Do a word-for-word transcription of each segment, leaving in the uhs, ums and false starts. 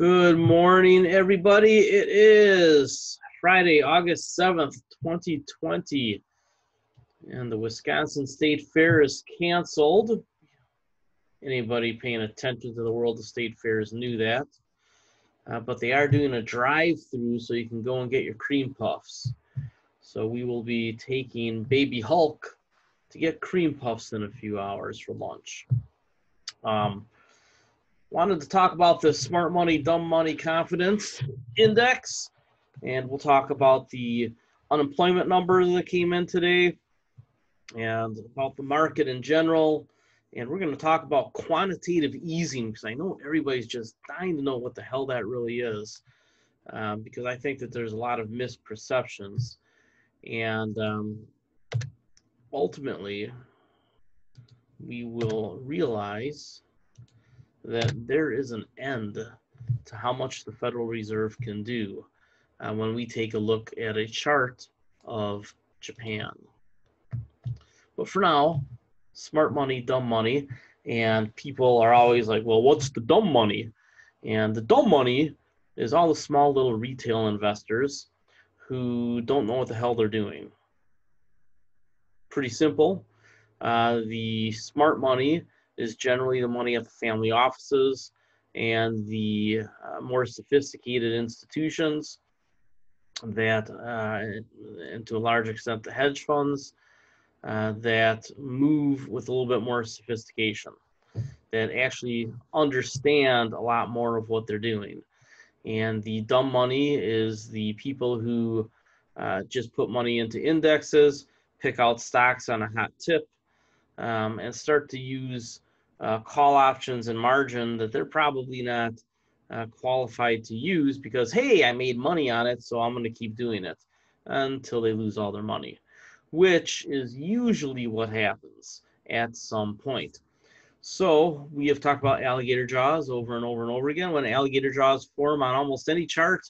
Good morning, everybody. It is Friday, August seventh, twenty twenty, and the Wisconsin State Fair is canceled. Anybody paying attention to the world of state fairs knew that, uh, but they are doing a drive-through so you can go and get your cream puffs. So we will be taking Baby Hulk to get cream puffs in a few hours for lunch. Um, Wanted to talk about the Smart Money, Dumb Money Confidence Index, and we'll talk about the unemployment number that came in today and about the market in general. And we're going to talk about quantitative easing, because I know everybody's just dying to know what the hell that really is, um, because I think that there's a lot of misperceptions. And um, ultimately, we will realize that there is an end to how much the Federal Reserve can do uh, when we take a look at a chart of Japan. But for now, smart money, dumb money. And people are always like, well, what's the dumb money? And the dumb money is all the small little retail investors who don't know what the hell they're doing. Pretty simple. Uh, the smart money is generally the money at the family offices and the uh, more sophisticated institutions that, uh, and to a large extent, the hedge funds uh, that move with a little bit more sophistication, that actually understand a lot more of what they're doing. And the dumb money is the people who uh, just put money into indexes, pick out stocks on a hot tip, um, and start to use Uh, call options and margin that they're probably not uh, qualified to use because, hey, I made money on it, so I'm going to keep doing it until they lose all their money, which is usually what happens at some point. So we have talked about alligator jaws over and over and over again. When alligator jaws form on almost any chart,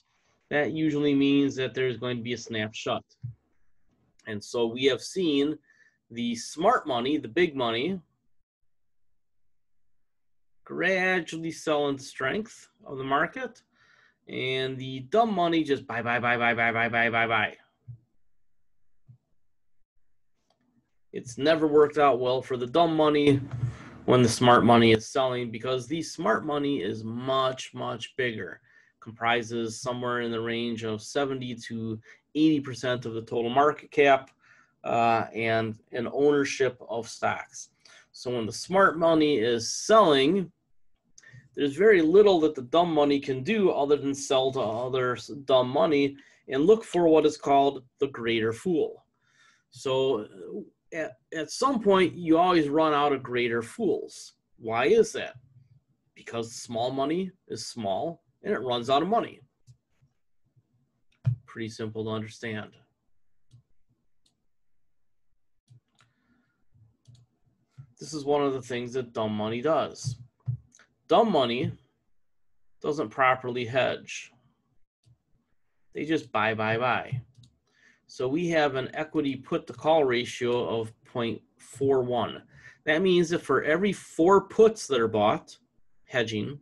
that usually means that there's going to be a snap shut. And so we have seen the smart money, the big money, gradually sell in strength of the market, and the dumb money just buy, buy, buy, buy, buy, buy, buy, buy, buy. It's never worked out well for the dumb money when the smart money is selling, because the smart money is much, much bigger, comprises somewhere in the range of seventy to eighty percent of the total market cap uh, and an ownership of stocks. So when the smart money is selling, there's very little that the dumb money can do other than sell to other dumb money and look for what is called the greater fool. So at, at some point, you always run out of greater fools. Why is that? Because small money is small and it runs out of money. Pretty simple to understand. This is one of the things that dumb money does. Dumb money doesn't properly hedge. They just buy, buy, buy. So we have an equity put to call ratio of zero point four one. That means that for every four puts that are bought, hedging,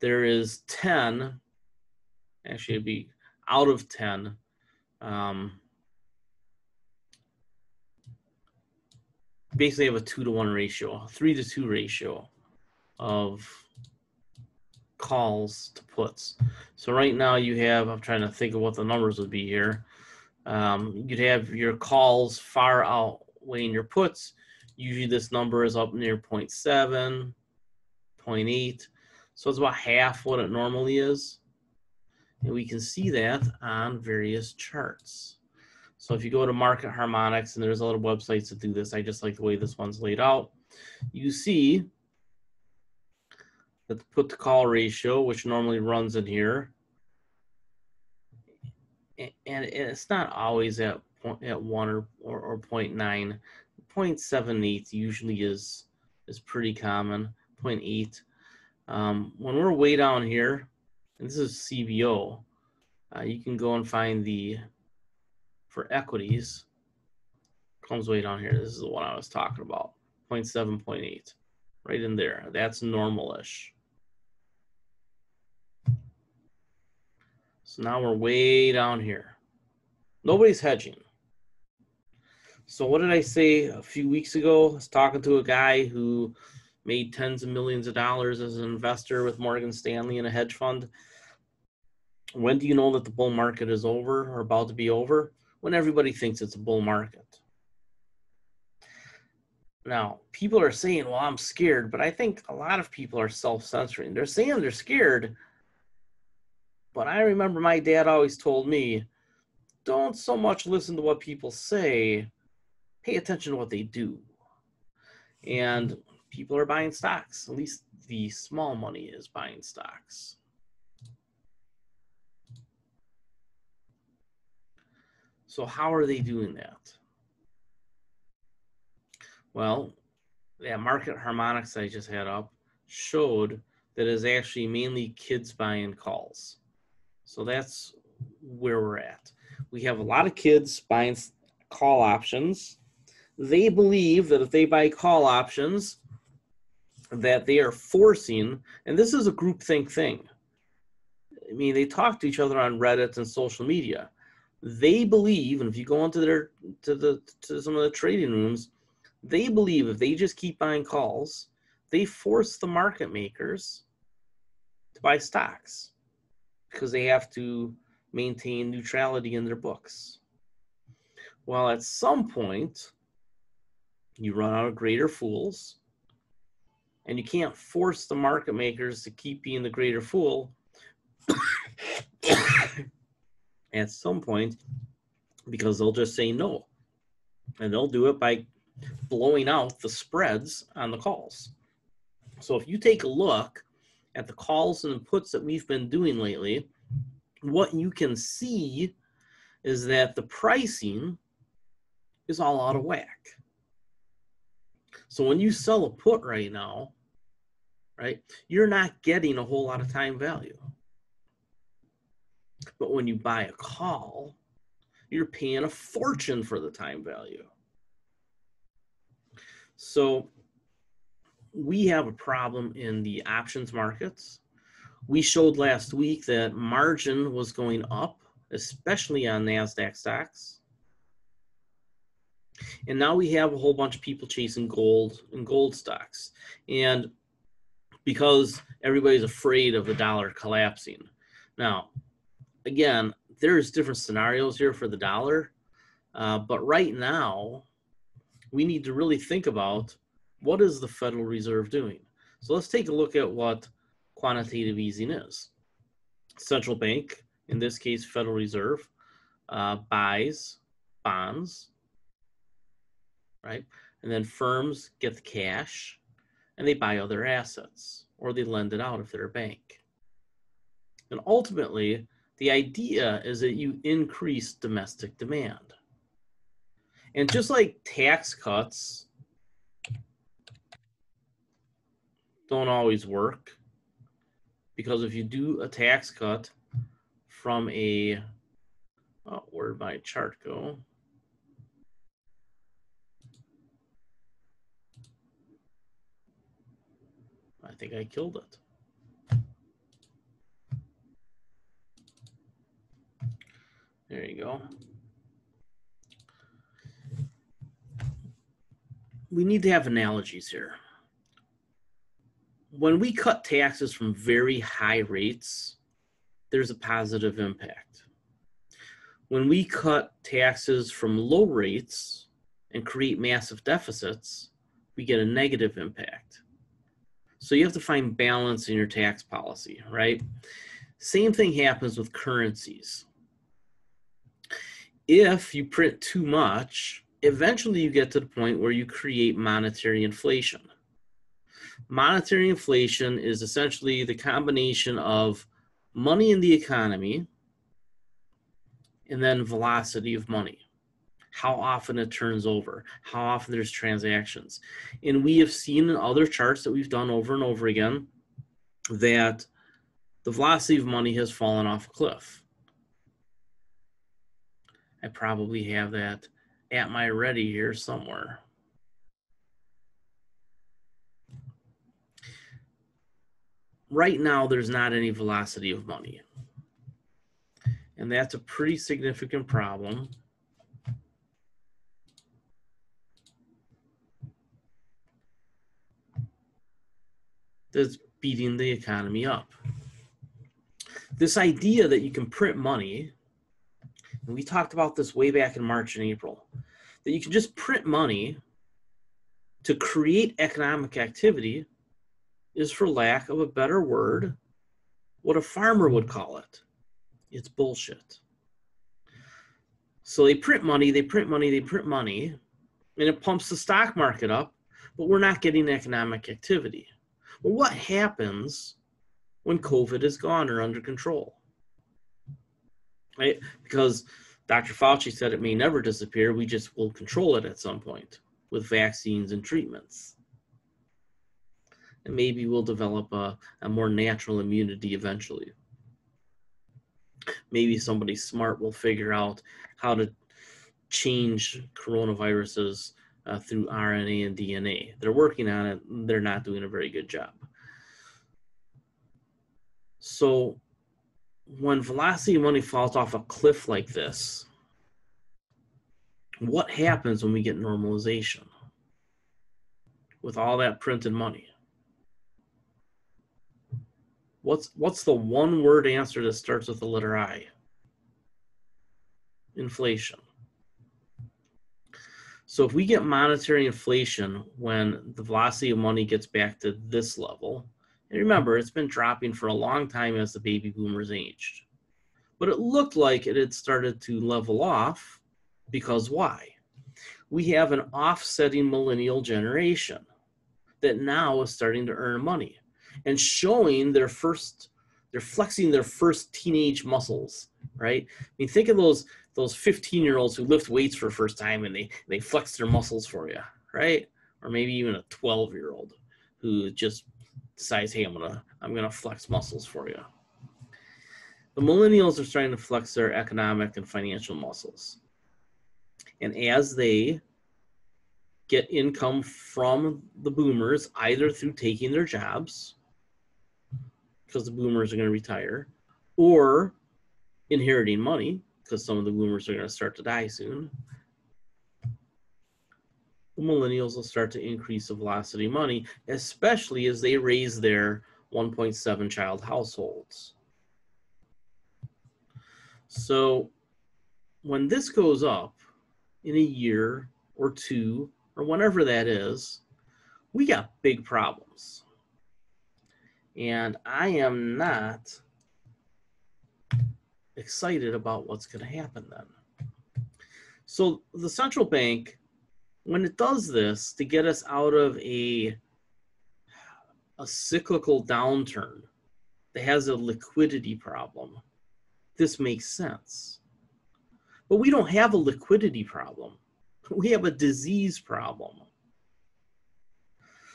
there is ten, actually it'd be out of ten, um, basically have a two to one ratio, three to two ratio of calls to puts. So right now you have, I'm trying to think of what the numbers would be here. Um, you'd have your calls far outweighing your puts. Usually this number is up near zero point seven, zero point eight. So it's about half what it normally is. And we can see that on various charts. So if you go to Market Harmonics, and there's other websites that do this, I just like the way this one's laid out, you see that the put to call ratio, which normally runs in here, and it's not always at at one or or, or zero point nine, zero point seven eight usually is is pretty common, zero point eight. Um, when we're way down here, and this is C B O, uh, you can go and find the for equities, comes way down here. This is the one I was talking about, zero point seven, zero point eight, right in there. That's normal-ish. So now we're way down here. Nobody's hedging. So what did I say a few weeks ago? I was talking to a guy who made tens of millions of dollars as an investor with Morgan Stanley in a hedge fund. When do you know that the bull market is over or about to be over? When everybody thinks it's a bull market. Now, people are saying, well, I'm scared, but I think a lot of people are self-censoring. They're saying they're scared, but I remember my dad always told me, don't so much listen to what people say, pay attention to what they do. And people are buying stocks. At least the small money is buying stocks. So how are they doing that? Well, that Market Harmonics I just had up showed that is actually mainly kids buying calls. So that's where we're at. We have a lot of kids buying call options. They believe that if they buy call options, that they are forcing, and this is a groupthink thing. I mean, they talk to each other on Reddit and social media. They believe, and if you go into their to the to some of the trading rooms, they believe if they just keep buying calls, they force the market makers to buy stocks because they have to maintain neutrality in their books. Well, at some point, you run out of greater fools, and you can't force the market makers to keep being the greater fool. At some point, because they'll just say no, and they'll do it by blowing out the spreads on the calls. So if you take a look at the calls and the puts that we've been doing lately, what you can see is that the pricing is all out of whack. So when you sell a put right now, right, you're not getting a whole lot of time value. But when you buy a call, you're paying a fortune for the time value. So we have a problem in the options markets. We showed last week that margin was going up, especially on NASDAQ stocks. And now we have a whole bunch of people chasing gold and gold stocks. And because everybody's afraid of the dollar collapsing. Now, again, there's different scenarios here for the dollar. Uh, but right now, we need to really think about what is the Federal Reserve doing. So let's take a look at what quantitative easing is. Central bank, in this case, Federal Reserve, uh, buys bonds, right? And then firms get the cash and they buy other assets or they lend it out if they're a bank. And ultimately, the idea is that you increase domestic demand. And just like tax cuts don't always work, because if you do a tax cut from a, oh, where'd my chart go? I think I killed it. There you go. We need to have analogies here. When we cut taxes from very high rates, there's a positive impact. When we cut taxes from low rates and create massive deficits, we get a negative impact. So you have to find balance in your tax policy, right? Same thing happens with currencies. If you print too much, eventually you get to the point where you create monetary inflation. Monetary inflation is essentially the combination of money in the economy and then velocity of money, how often it turns over, how often there's transactions. And we have seen in other charts that we've done over and over again that the velocity of money has fallen off a cliff. I probably have that at my ready here somewhere. Right now, there's not any velocity of money. and that's a pretty significant problem. That's beating the economy up. This idea that you can print money, and we talked about this way back in March and April, that you can just print money to create economic activity is, for lack of a better word, what a farmer would call it. It's bullshit. So they print money, they print money, they print money, and it pumps the stock market up, but we're not getting economic activity. Well, what happens when COVID is gone or under control? Right? Because Doctor Fauci said it may never disappear. We just will control it at some point with vaccines and treatments. And maybe we'll develop a, a more natural immunity eventually. Maybe somebody smart will figure out how to change coronaviruses uh, through R N A and D N A. They're working on it. They're not doing a very good job. So when velocity of money falls off a cliff like this, what happens when we get normalization with all that printed money? What's, what's the one word answer that starts with the letter I? Inflation. So if we get monetary inflation when the velocity of money gets back to this level, and remember, it's been dropping for a long time as the baby boomers aged. But it looked like it had started to level off, because why? We have an offsetting millennial generation that now is starting to earn money and showing their first, they're flexing their first teenage muscles, right? I mean, think of those those fifteen-year-olds who lift weights for the first time and they, they flex their muscles for you, right? Or maybe even a twelve-year-old who just decides, hey, I'm gonna, I'm gonna flex muscles for you. The millennials are starting to flex their economic and financial muscles. And as they get income from the boomers, either through taking their jobs, because the boomers are gonna retire, or inheriting money, because some of the boomers are gonna start to die soon, the millennials will start to increase the velocity of money, especially as they raise their one point seven child households. So when this goes up in a year or two, or whenever that is, we got big problems. And I am not excited about what's gonna happen then. So the central bank, when it does this to get us out of a, a cyclical downturn that has a liquidity problem, this makes sense. But we don't have a liquidity problem. We have a disease problem.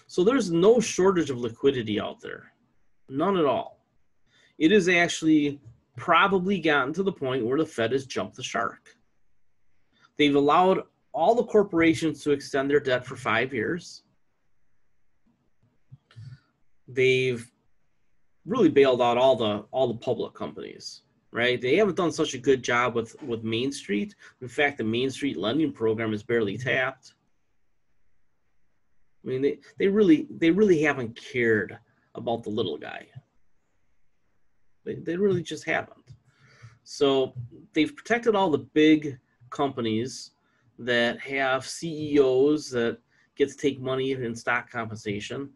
So there's no shortage of liquidity out there, none at all. It has actually probably gotten to the point where the Fed has jumped the shark. They've allowed all the corporations to extend their debt for five years. They've really bailed out all the all the public companies, right? They haven't done such a good job with, with Main Street. In fact, the Main Street lending program is barely tapped. I mean, they, they really they really haven't cared about the little guy. They, they really just haven't. So they've protected all the big companies that have C E Os that get to take money in stock compensation,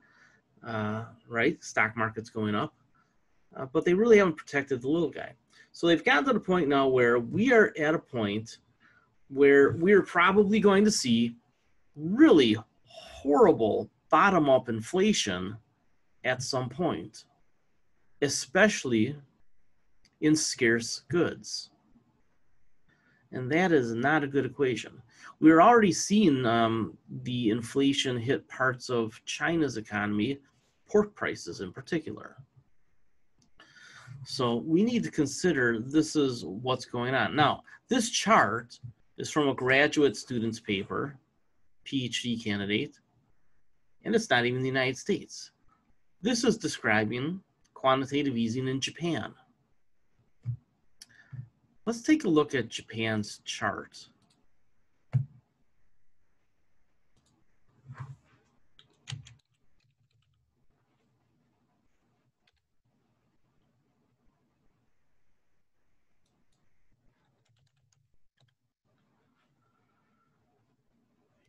uh, right? Stock market's going up, uh, but they really haven't protected the little guy. So they've gotten to the point now where we are at a point where we're probably going to see really horrible bottom-up inflation at some point, especially in scarce goods. And that is not a good equation. We're already seeing um, the inflation hit parts of China's economy, pork prices in particular. So we need to consider this is what's going on. Now, this chart is from a graduate student's paper, PhD candidate, and it's not even the United States. This is describing quantitative easing in Japan. Let's take a look at Japan's chart.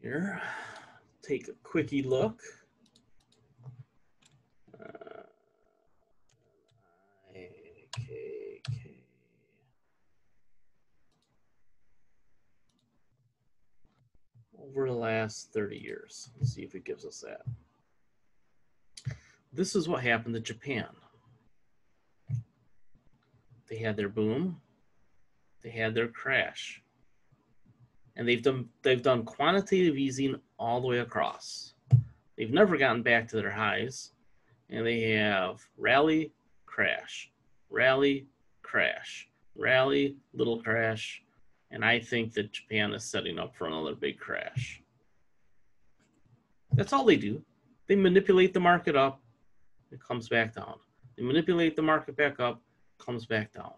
Here, take a quickie look. Uh, K K K. Over the last thirty years, let's see if it gives us that. This is what happened to Japan. They had their boom, they had their crash. And they've done they've done quantitative easing all the way across. They've never gotten back to their highs, and they have rally, crash, rally, crash, rally, little crash, and I think that Japan is setting up for another big crash. That's all they do. They manipulate the market up, it comes back down. They manipulate the market back up, it comes back down.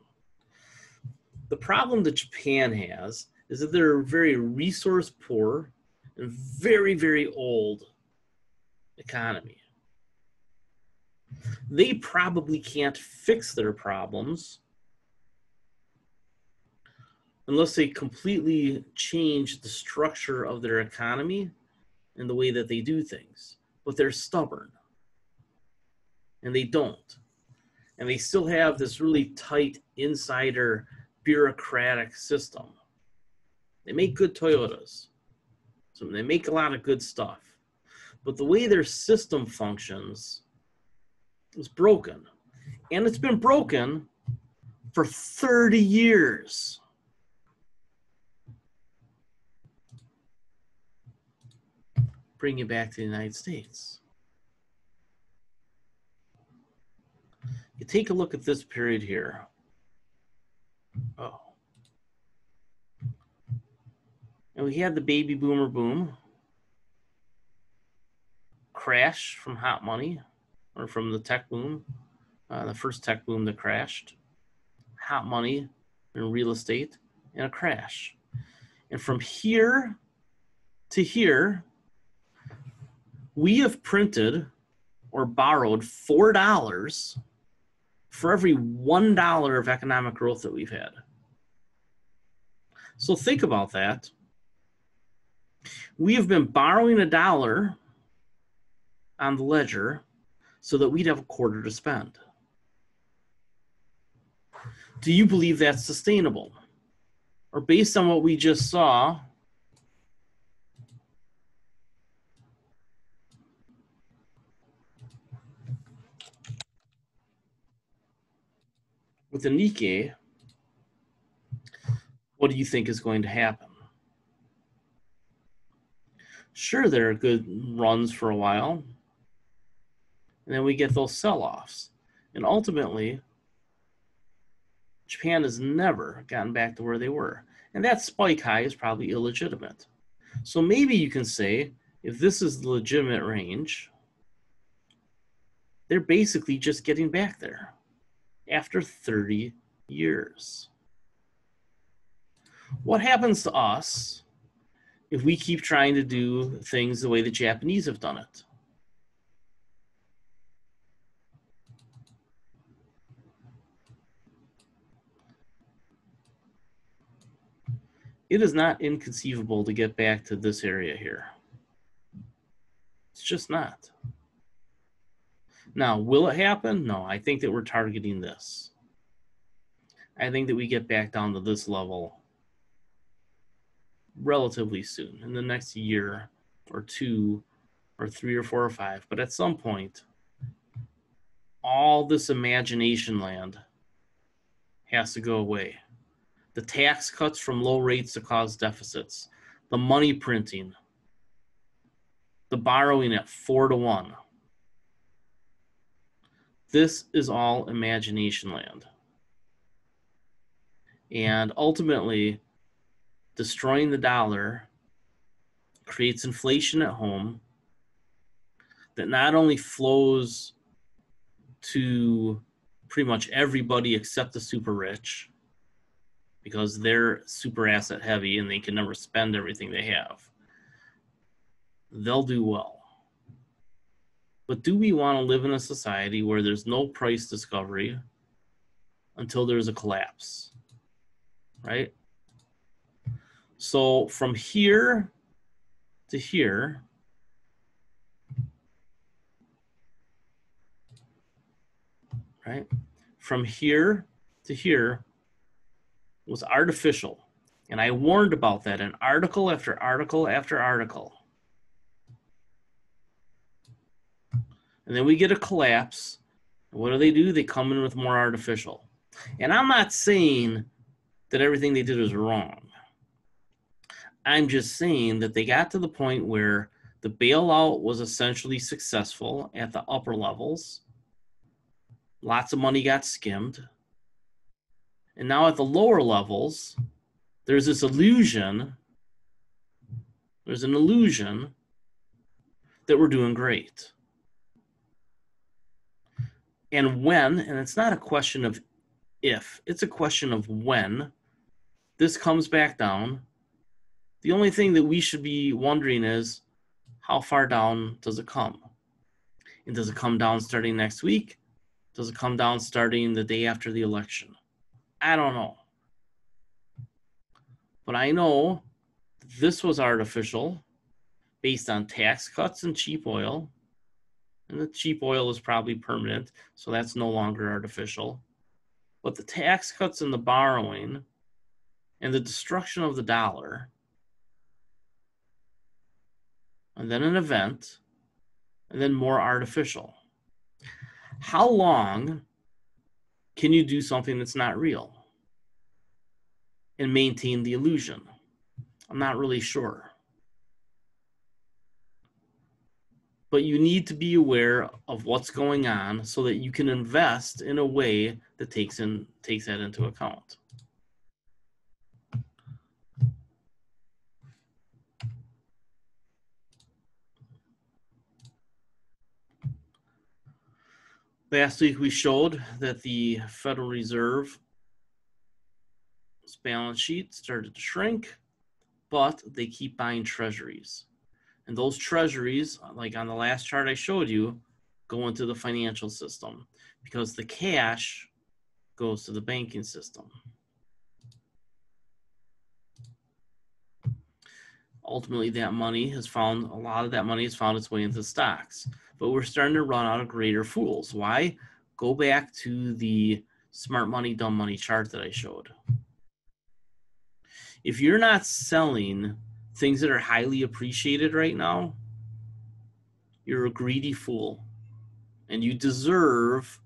The problem that Japan has is that they're a very resource poor and very, very old economy. They probably can't fix their problems unless they completely change the structure of their economy and the way that they do things. But they're stubborn, and they don't. And they still have this really tight insider bureaucratic system. They make good Toyotas, so they make a lot of good stuff, but the way their system functions is broken, and it's been broken for thirty years. Bring it back to the United States. You take a look at this period here. Oh. And we had the baby boomer boom, crash from hot money, or from the tech boom, uh, the first tech boom that crashed, hot money and real estate, and a crash. And from here to here, we have printed or borrowed four dollars for every one dollar of economic growth that we've had. So think about that. We have been borrowing a dollar on the ledger so that we'd have a quarter to spend. Do you believe that's sustainable? Or based on what we just saw, with the Nikkei, what do you think is going to happen? Sure, there are good runs for a while, and then we get those sell-offs. And ultimately, Japan has never gotten back to where they were. And that spike high is probably illegitimate. So maybe you can say, if this is the legitimate range, they're basically just getting back there after thirty years. What happens to us if we keep trying to do things the way the Japanese have done it? It is not inconceivable to get back to this area here. It's just not. Now, will it happen? No, I think that we're targeting this. I think that we get back down to this level relatively soon, in the next year or two or three or four or five. But at some point, all this imagination land has to go away. The tax cuts from low rates to cause deficits, the money printing, the borrowing at four to one. This is all imagination land. And ultimately, destroying the dollar creates inflation at home that not only flows to pretty much everybody except the super rich, because they're super asset heavy and they can never spend everything they have. They'll do well. But do we want to live in a society where there's no price discovery until there's a collapse, right? So from here to here, right? From here to here was artificial. And I warned about that in article after article after article. And then we get a collapse. What do they do? They come in with more artificial. And I'm not saying that everything they did was wrong. I'm just saying that they got to the point where the bailout was essentially successful at the upper levels. Lots of money got skimmed. And now at the lower levels, there's this illusion, there's an illusion that we're doing great. And when, and it's not a question of if, it's a question of when this comes back down, the only thing that we should be wondering is how far down does it come? And does it come down starting next week? Does it come down starting the day after the election? I don't know. But I know this was artificial based on tax cuts and cheap oil. And the cheap oil is probably permanent, so that's no longer artificial. But the tax cuts and the borrowing and the destruction of the dollar, and then an event, and then more artificial. How long can you do something that's not real and maintain the illusion? I'm not really sure. But you need to be aware of what's going on so that you can invest in a way that takes in takes that into account. Last week we showed that the Federal Reserve's balance sheet started to shrink, but they keep buying treasuries. And those treasuries, like on the last chart I showed you, go into the financial system because the cash goes to the banking system. Ultimately, that money has found, a lot of that money has found its way into stocks. But we're starting to run out of greater fools. Why? Go back to the smart money, dumb money chart that I showed. If you're not selling things that are highly appreciated right now, you're a greedy fool. And you deserve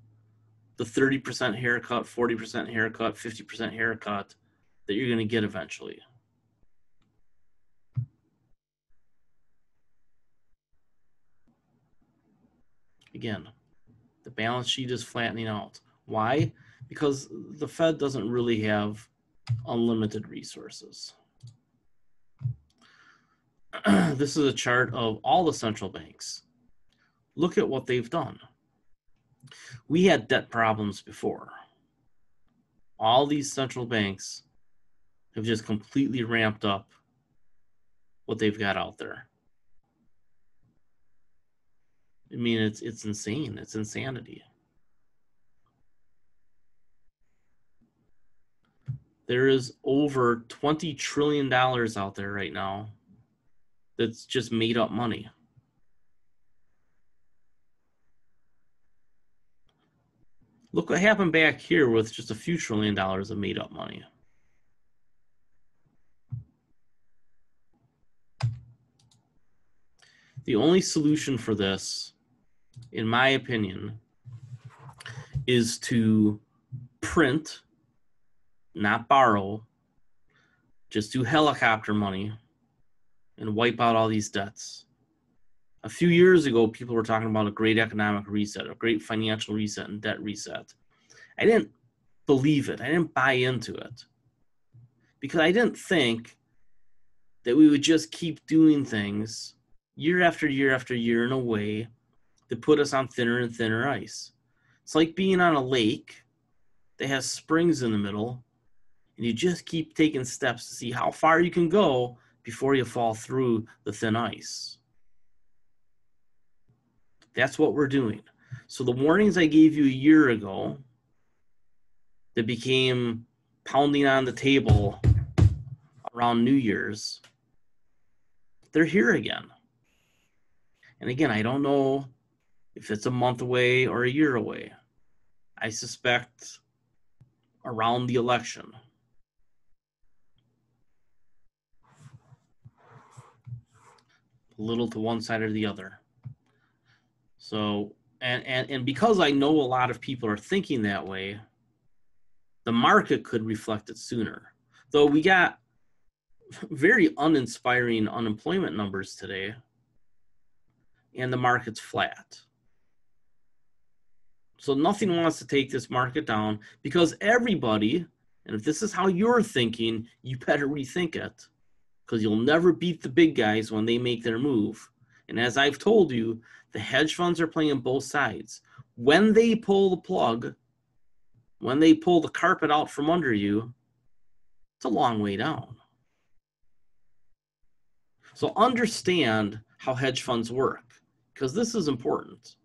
the thirty percent haircut, forty percent haircut, fifty percent haircut that you're going to get eventually. Again, the balance sheet is flattening out. Why? Because the Fed doesn't really have unlimited resources. This is a chart of all the central banks. Look at what they've done. We had debt problems before. All these central banks have just completely ramped up what they've got out there. I mean, it's it's insane. It's insanity. There is over twenty trillion dollars out there right now that's just made up money. Look what happened back here with just a few trillion dollars of made up money. The only solution for this, in my opinion, is to print, not borrow, just do helicopter money, and wipe out all these debts. A few years ago, people were talking about a great economic reset, a great financial reset and debt reset. I didn't believe it. I didn't buy into it because I didn't think that we would just keep doing things year after year after year in a way that put us on thinner and thinner ice. It's like being on a lake that has springs in the middle and you just keep taking steps to see how far you can go before you fall through the thin ice. That's what we're doing. So the warnings I gave you a year ago that became pounding on the table around New Year's, they're here again. And again, I don't know if it's a month away or a year away. I suspect around the election. A little to one side or the other. So, and, and, and because I know a lot of people are thinking that way, the market could reflect it sooner. Though we got very uninspiring unemployment numbers today, and the market's flat. So nothing wants to take this market down because everybody, and if this is how you're thinking, you better rethink it because you'll never beat the big guys when they make their move. And as I've told you, the hedge funds are playing both sides. When they pull the plug, when they pull the carpet out from under you, it's a long way down. So understand how hedge funds work because this is important.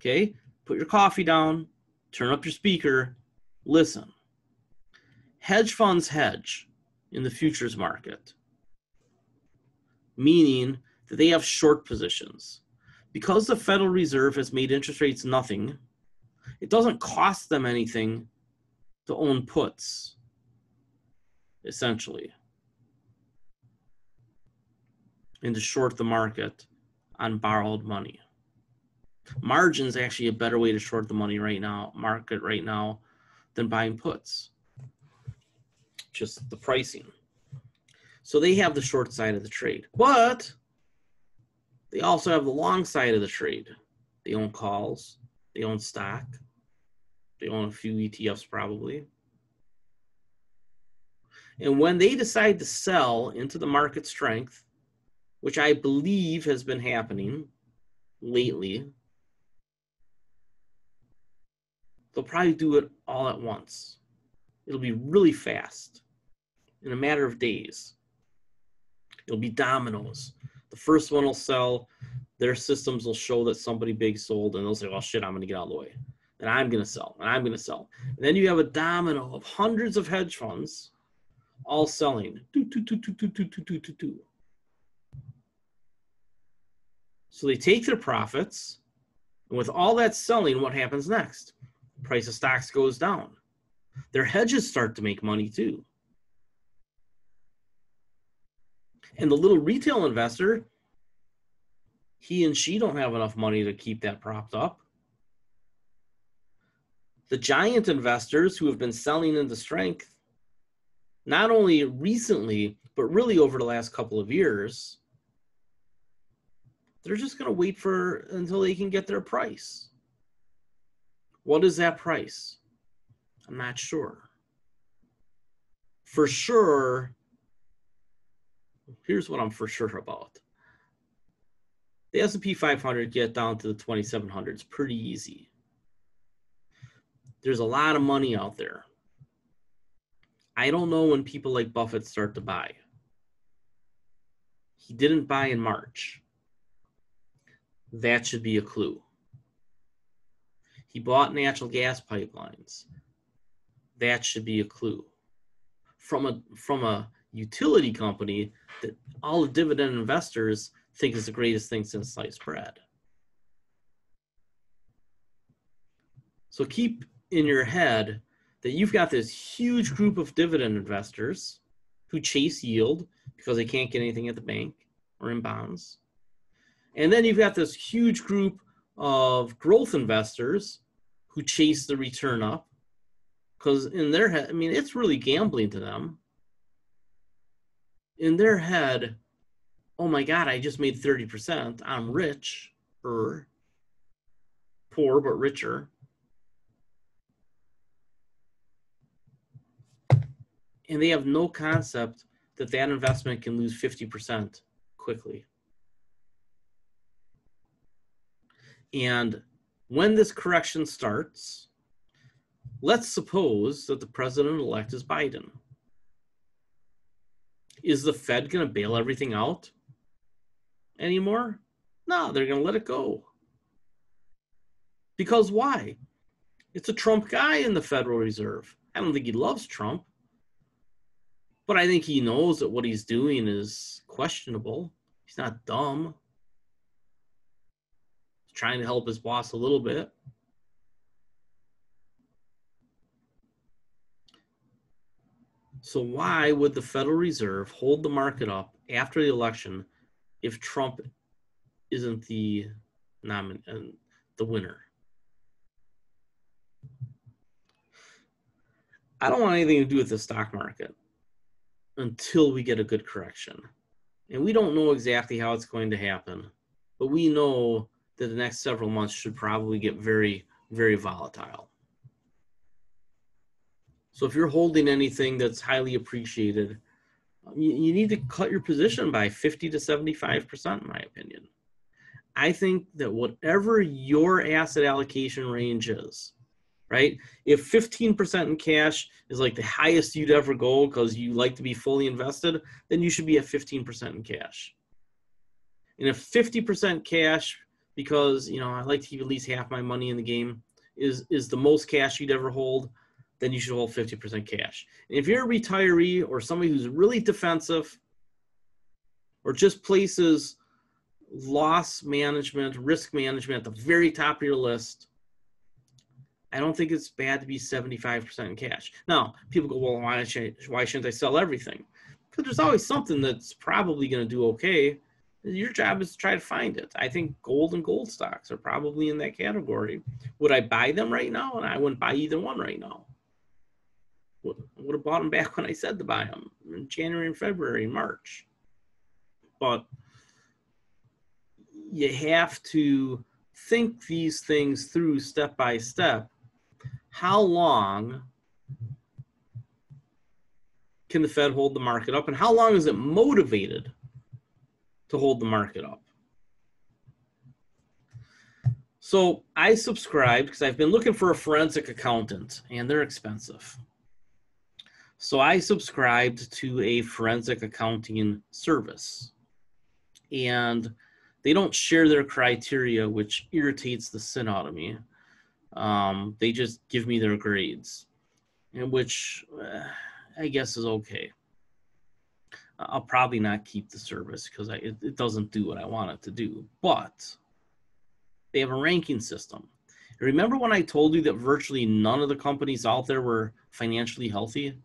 Okay? Put your coffee down, turn up your speaker, listen. Hedge funds hedge in the futures market, meaning that they have short positions. Because the Federal Reserve has made interest rates nothing, it doesn't cost them anything to own puts, essentially, and to short the market on borrowed money. Margin is actually a better way to short the money right now, market right now, than buying puts. Just the pricing. So they have the short side of the trade, but they also have the long side of the trade. They own calls, they own stock, they own a few E T Fs probably. And when they decide to sell into the market strength, which I believe has been happening lately, they'll probably do it all at once. It'll be really fast, in a matter of days. It'll be dominoes. The first one will sell, their systems will show that somebody big sold, and they'll say, well, shit, I'm going to get out of the way. And I'm going to sell, and I'm going to sell. And then you have a domino of hundreds of hedge funds all selling. Do, do, do, do, do, do, do, do, do. So they take their profits, and with all that selling, what happens next? Price of stocks goes down. Their hedges start to make money too. And the little retail investor, he and she don't have enough money to keep that propped up. The giant investors who have been selling into strength, not only recently, but really over the last couple of years, they're just going to wait for until they can get their price. What is that price? I'm not sure. For sure, here's what I'm for sure about. The S and P five hundred get down to the twenty-seven hundreds pretty easy. There's a lot of money out there. I don't know when people like Buffett start to buy. He didn't buy in March. That should be a clue. He bought natural gas pipelines. That should be a clue. From a, from a utility company that all the dividend investors think is the greatest thing since sliced bread. So keep in your head that you've got this huge group of dividend investors who chase yield because they can't get anything at the bank or in bonds. And then you've got this huge group of growth investors who chase the return up because in their head, I mean, it's really gambling to them. In their head, oh my God, I just made thirty percent. I'm rich or poor, but richer. And they have no concept that that investment can lose fifty percent quickly. And when this correction starts, let's suppose that the president-elect is Biden. Is the Fed going to bail everything out anymore? No, they're going to let it go. Because why? It's a Trump guy in the Federal Reserve. I don't think he loves Trump, but I think he knows that what he's doing is questionable. He's not dumb. He's trying to help his boss a little bit. So why would the Federal Reserve hold the market up after the election if Trump isn't the nomin- uh, the winner? I don't want anything to do with the stock market until we get a good correction. And we don't know exactly how it's going to happen, but we know that the next several months should probably get very, very volatile. So if you're holding anything that's highly appreciated, you, you need to cut your position by fifty to seventy-five percent, in my opinion. I think that whatever your asset allocation range is, right? If fifteen percent in cash is like the highest you'd ever go because you like to be fully invested, then you should be at fifteen percent in cash. And if fifty percent cash, because, you know, I like to keep at least half my money in the game, is, is the most cash you'd ever hold, then you should hold fifty percent cash. And if you're a retiree or somebody who's really defensive or just places loss management, risk management at the very top of your list, I don't think it's bad to be seventy-five percent in cash. Now, people go, well, why shouldn't, why shouldn't I sell everything? Because there's always something that's probably going to do okay. Your job is to try to find it. I think gold and gold stocks are probably in that category. Would I buy them right now? And I wouldn't buy either one right now. Would have bought them back when I said to buy them in January and February and March. But you have to think these things through step by step. How long can the Fed hold the market up, and how long is it motivated to hold the market up? So I subscribed because I've been looking for a forensic accountant, and they're expensive. So I subscribed to a forensic accounting service, and they don't share their criteria, which irritates the sin out of me. Um, they just give me their grades, and which uh, I guess is okay. I'll probably not keep the service because it, it doesn't do what I want it to do, but they have a ranking system. Remember when I told you that virtually none of the companies out there were financially healthy?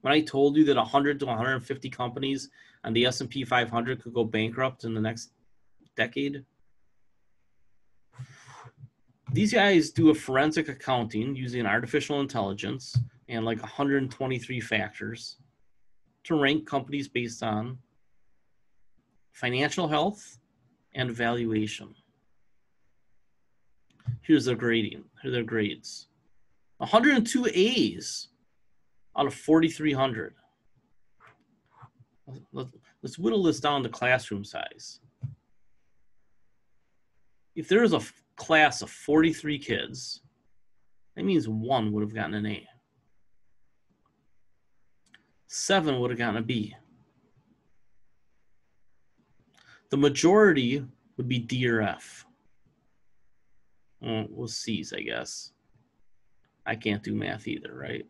When I told you that one hundred to one hundred fifty companies on the S and P five hundred could go bankrupt in the next decade, these guys do a forensic accounting using artificial intelligence and like one hundred twenty-three factors to rank companies based on financial health and valuation. Here's their grading, here are their grades. one hundred two A's out of forty-three hundred. Let's whittle this down to classroom size. If there is a f- class of forty-three kids, that means one would have gotten an A. Seven would have gotten a B. The majority would be D or F. Well, we'll C's, I guess. I can't do math either, right?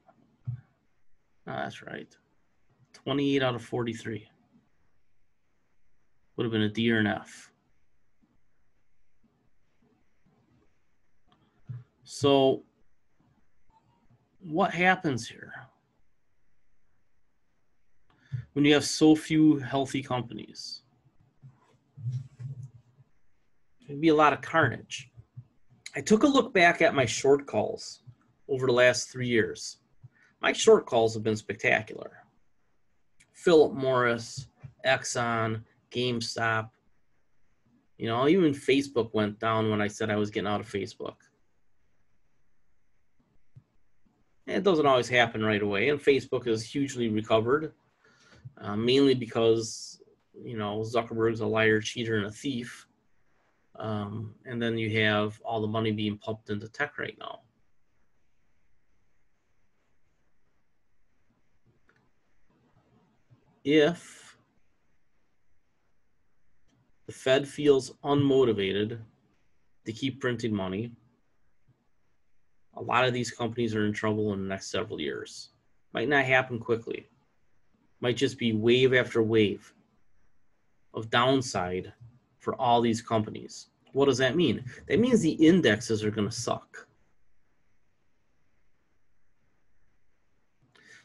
No, that's right. twenty-eight out of forty-three would have been a D or an F. So what happens here when you have so few healthy companies? It'd be a lot of carnage. I took a look back at my short calls over the last three years. My short calls have been spectacular. Philip Morris, Exxon, GameStop. You know, even Facebook went down when I said I was getting out of Facebook. And it doesn't always happen right away, and Facebook is hugely recovered, uh, mainly because, you know, Zuckerberg's a liar, cheater, and a thief. Um, and then you have all the money being pumped into tech right now. if the Fed feels unmotivated to keep printing money, a lot of these companies are in trouble in the next several years. Might not happen quickly. Might just be wave after wave of downside for all these companies. What does that mean? That means the indexes are going to suck.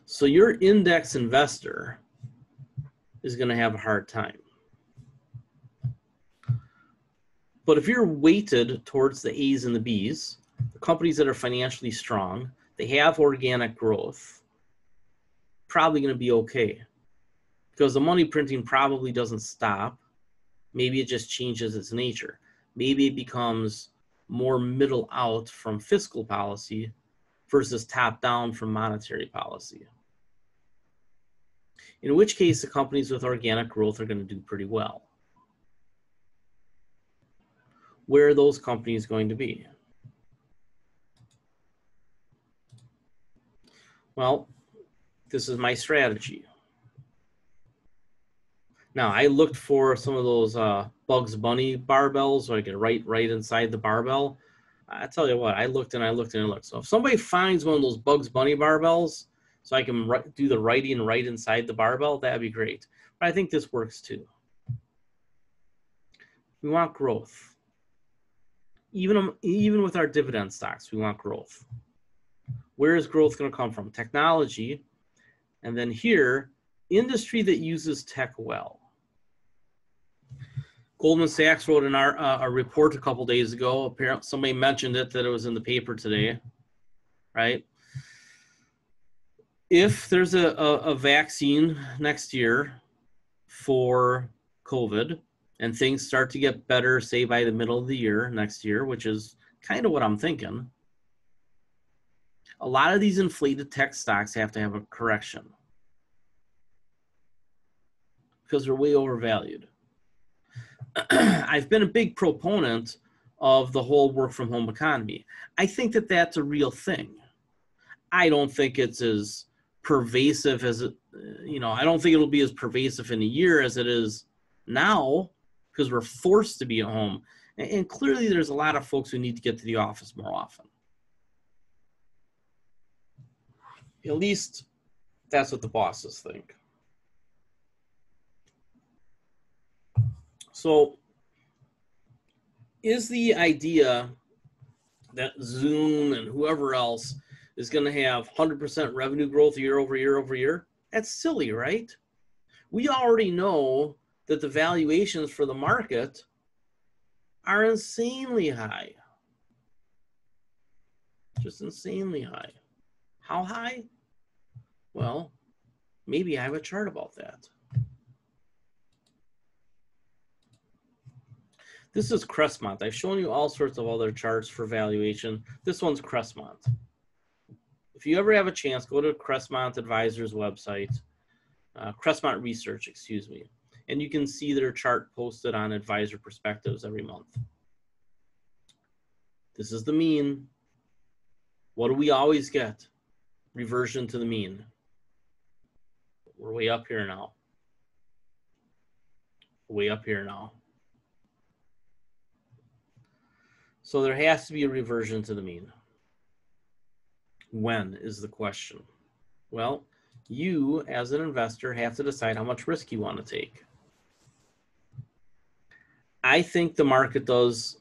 So your index investor is going to have a hard time. But if you're weighted towards the A's and the B's, the companies that are financially strong, they have organic growth, probably going to be okay, because the money printing probably doesn't stop. Maybe it just changes its nature. Maybe it becomes more middle out from fiscal policy versus top down from monetary policy. In which case, the companies with organic growth are going to do pretty well. Where are those companies going to be? Well, this is my strategy. Now, I looked for some of those uh, Bugs Bunny barbells so I could write right inside the barbell. I tell you what, I looked and I looked and I looked. So if somebody finds one of those Bugs Bunny barbells so I can do the writing right inside the barbell, that'd be great. But I think this works too. We want growth. Even, even with our dividend stocks, we want growth. Where is growth going to come from? Technology. And then here, industry that uses tech well. Goldman Sachs wrote in our, uh, a report a couple days ago. Apparently, somebody mentioned it, that it was in the paper today, right? If there's a, a, a vaccine next year for COVID and things start to get better, say, by the middle of the year next year, which is kind of what I'm thinking, a lot of these inflated tech stocks have to have a correction because they're way overvalued. I've been a big proponent of the whole work from home economy. I think that that's a real thing. I don't think it's as pervasive as, it, you know, I don't think it'll be as pervasive in a year as it is now because we're forced to be at home. And, and clearly there's a lot of folks who need to get to the office more often. At least that's what the bosses think. So is the idea that Zoom and whoever else is going to have one hundred percent revenue growth year over year over year? That's silly, right? We already know that the valuations for the market are insanely high. Just insanely high. How high? Well, maybe I have a chart about that. This is Crestmont. I've shown you all sorts of other charts for valuation. This one's Crestmont. If you ever have a chance, go to Crestmont Advisors website, uh, Crestmont Research, excuse me, and you can see their chart posted on Advisor Perspectives every month. This is the mean. What do we always get? Reversion to the mean. We're way up here now. Way up here now. So there has to be a reversion to the mean. When is the question? Well, you as an investor have to decide how much risk you want to take. I think the market does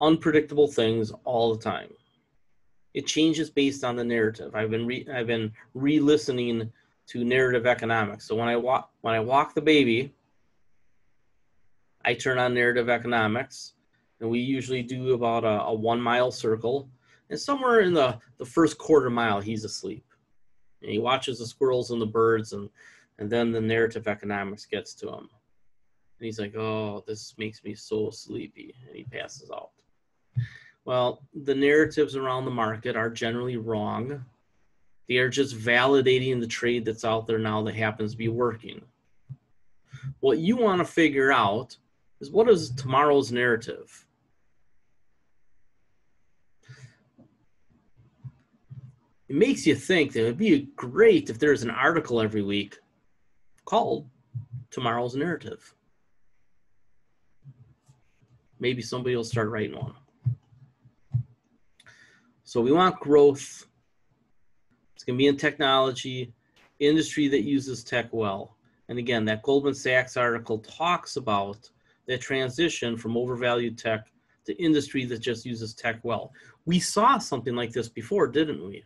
unpredictable things all the time. It changes based on the narrative. I've been re I've been re-listening to narrative economics. So when I walk when I walk the baby, I turn on narrative economics. And we usually do about a, a one mile circle. And somewhere in the, the first quarter mile, he's asleep. And he watches the squirrels and the birds, and, and then the narrative economics gets to him. And he's like, oh, this makes me so sleepy. And he passes out. Well, the narratives around the market are generally wrong. They are just validating the trade that's out there now that happens to be working. What you want to figure out is, what is tomorrow's narrative? It makes you think that it would be great if there's an article every week called Tomorrow's Narrative. Maybe somebody will start writing one. So we want growth. It's going to be in technology, industry that uses tech well. And again, that Goldman Sachs article talks about that transition from overvalued tech to industry that just uses tech well. We saw something like this before, didn't we?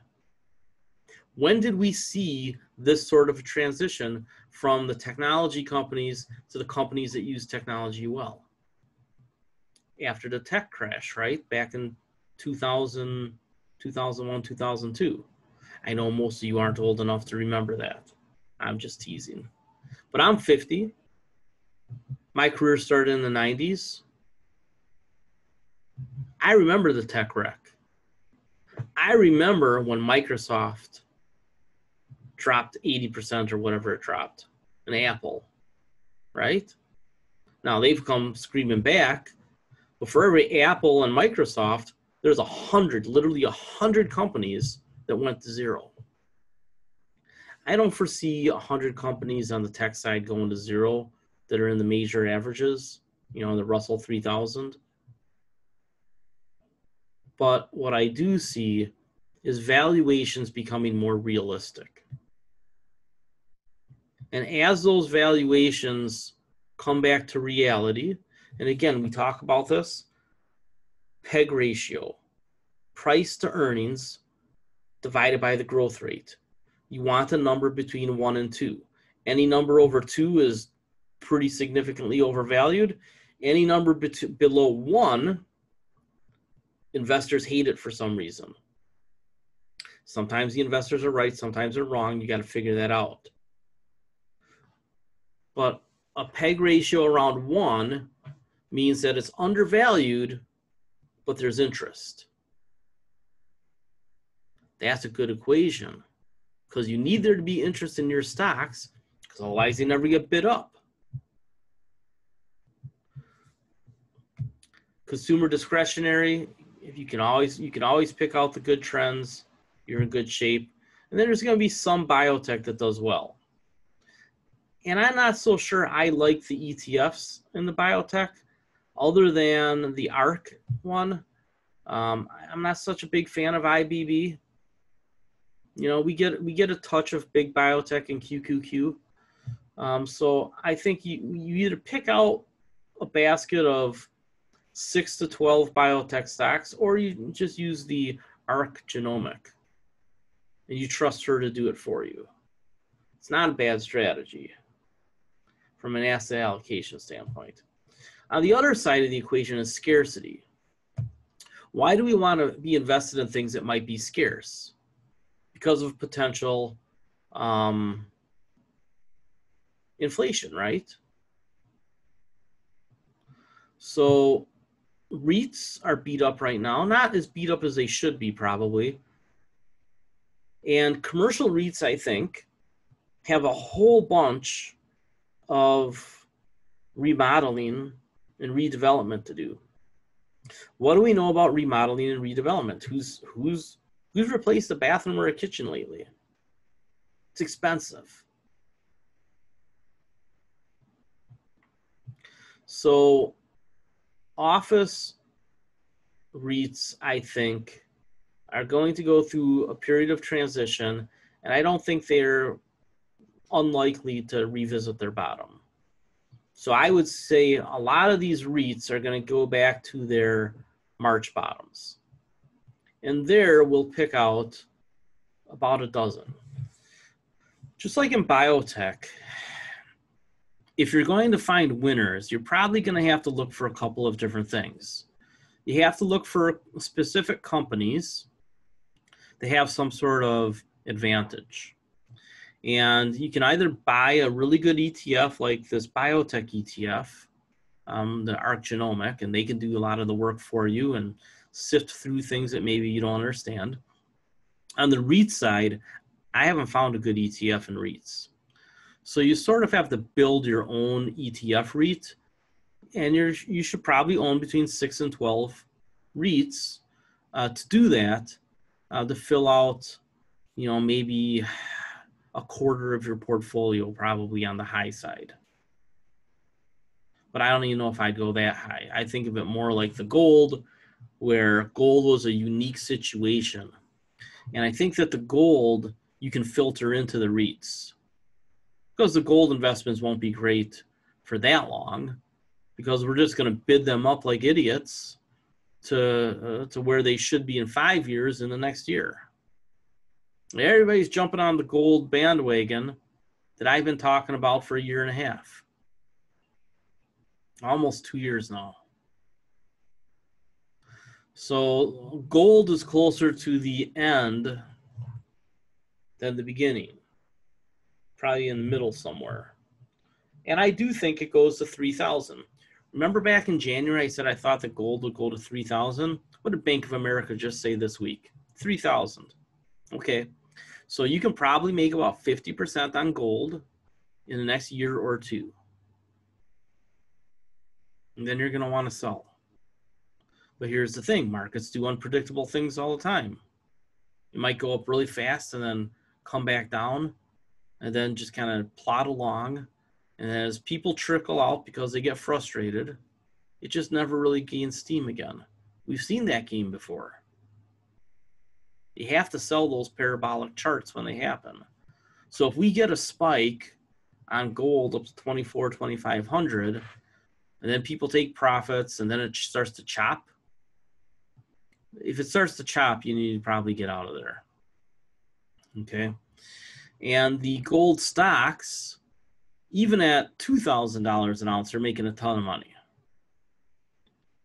When did we see this sort of a transition from the technology companies to the companies that use technology well? After the tech crash, right? Back in two thousand, two thousand one, two thousand two. I know most of you aren't old enough to remember that. I'm just teasing. But I'm fifty. My career started in the nineties. I remember the tech wreck. I remember when Microsoft dropped eighty percent or whatever it dropped, an Apple, right? Now they've come screaming back, but for every Apple and Microsoft, there's a hundred, literally a hundred companies that went to zero. I don't foresee a hundred companies on the tech side going to zero that are in the major averages, you know, the Russell three thousand. But what I do see is valuations becoming more realistic. And as those valuations come back to reality, and again, we talk about this, PEG ratio, price to earnings divided by the growth rate. You want a number between one and two. Any number over two is pretty significantly overvalued. Any number bet- below one, investors hate it for some reason. Sometimes the investors are right, sometimes they're wrong. You got to figure that out. But a PEG ratio around one means that it's undervalued, but there's interest. That's a good equation because you need there to be interest in your stocks because otherwise they never get bid up. Consumer discretionary. If you can always you can always pick out the good trends, you're in good shape. And then there's going to be some biotech that does well. And I'm not so sure I like the E T Fs in the biotech, other than the ARK one. Um, I'm not such a big fan of I B B. You know, we get we get a touch of big biotech and Q Q Q. Um, so I think you you either pick out a basket of six to twelve biotech stocks, or you just use the ARK Genomic and you trust her to do it for you. It's not a bad strategy from an asset allocation standpoint. On the other side of the equation is scarcity. Why do we want to be invested in things that might be scarce? Because of potential um, inflation, right? So REITs are beat up right now, not as beat up as they should be probably. And commercial REITs, I think, have a whole bunch of remodeling and redevelopment to do. What do we know about remodeling and redevelopment? Who's, who's, who's replaced a bathroom or a kitchen lately? It's expensive. So office REITs, I think, are going to go through a period of transition, and I don't think they're unlikely to revisit their bottom. So I would say a lot of these REITs are going to go back to their March bottoms. And there we'll pick out about a dozen. Just like in biotech, if you're going to find winners, you're probably going to have to look for a couple of different things. You have to look for specific companies that have some sort of advantage. And you can either buy a really good E T F like this biotech E T F, um, the ARK Genomic, and they can do a lot of the work for you and sift through things that maybe you don't understand. On the REIT side, I haven't found a good E T F in REITs. So you sort of have to build your own E T F REIT, and you're, you should probably own between six and twelve REITs uh, to do that, uh, to fill out, you know, maybe a quarter of your portfolio probably on the high side. But I don't even know if I'd go that high. I think of it more like the gold, where gold was a unique situation. And I think that the gold, you can filter into the REITs, because the gold investments won't be great for that long, because we're just going to bid them up like idiots to, uh, to where they should be in five years in the next year. Everybody's jumping on the gold bandwagon that I've been talking about for a year and a half. Almost two years now. So gold is closer to the end than the beginning. Probably in the middle somewhere. And I do think it goes to three thousand. Remember back in January, I said I thought that gold would go to three thousand? What did Bank of America just say this week? three thousand. Okay. So you can probably make about fifty percent on gold in the next year or two. And then you're going to want to sell. But here's the thing. Markets do unpredictable things all the time. It might go up really fast and then come back down and then just kind of plod along. And as people trickle out because they get frustrated, it just never really gains steam again. We've seen that game before. You have to sell those parabolic charts when they happen. So if we get a spike on gold up to twenty-four, twenty-five hundred, and then people take profits and then it starts to chop. If it starts to chop, you need to probably get out of there. Okay. And the gold stocks, even at two thousand dollars an ounce, are making a ton of money.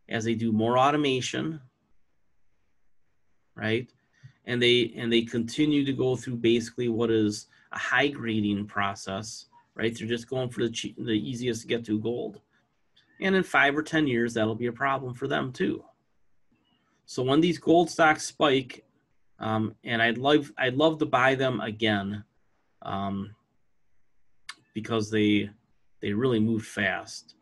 As they do more automation, right? And they and they continue to go through basically what is a high grading process, right? They're just going for the cheap, the easiest to get to gold. And in five or ten years, that'll be a problem for them too. So when these gold stocks spike, um, and I'd love, I'd love to buy them again, um, because they they really move fast.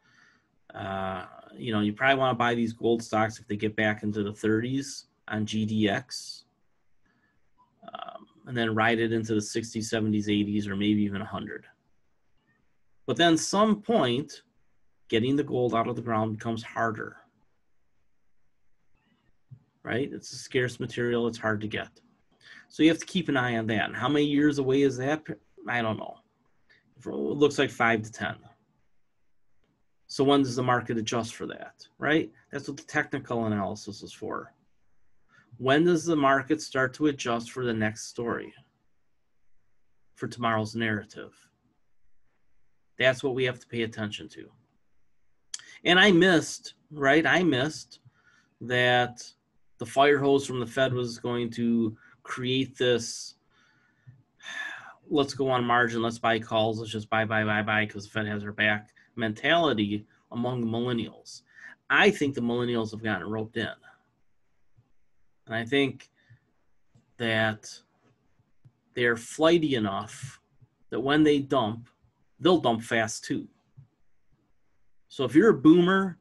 Uh, you know, you probably want to buy these gold stocks if they get back into the thirties on G D X, um, and then ride it into the sixties, seventies, eighties, or maybe even one hundred. But then some point, getting the gold out of the ground becomes harder, right? It's a scarce material, it's hard to get. So you have to keep an eye on that. And how many years away is that? I don't know. It looks like five to ten. So when does the market adjust for that, right? That's what the technical analysis is for. When does the market start to adjust for the next story, for tomorrow's narrative? That's what we have to pay attention to. And I missed, right? I missed that the fire hose from the Fed was going to create this, let's go on margin, let's buy calls, let's just buy, buy, buy, buy, because the Fed has our back mentality among the millennials. I think the millennials have gotten roped in. And I think that they're flighty enough that when they dump, they'll dump fast too. So if you're a boomer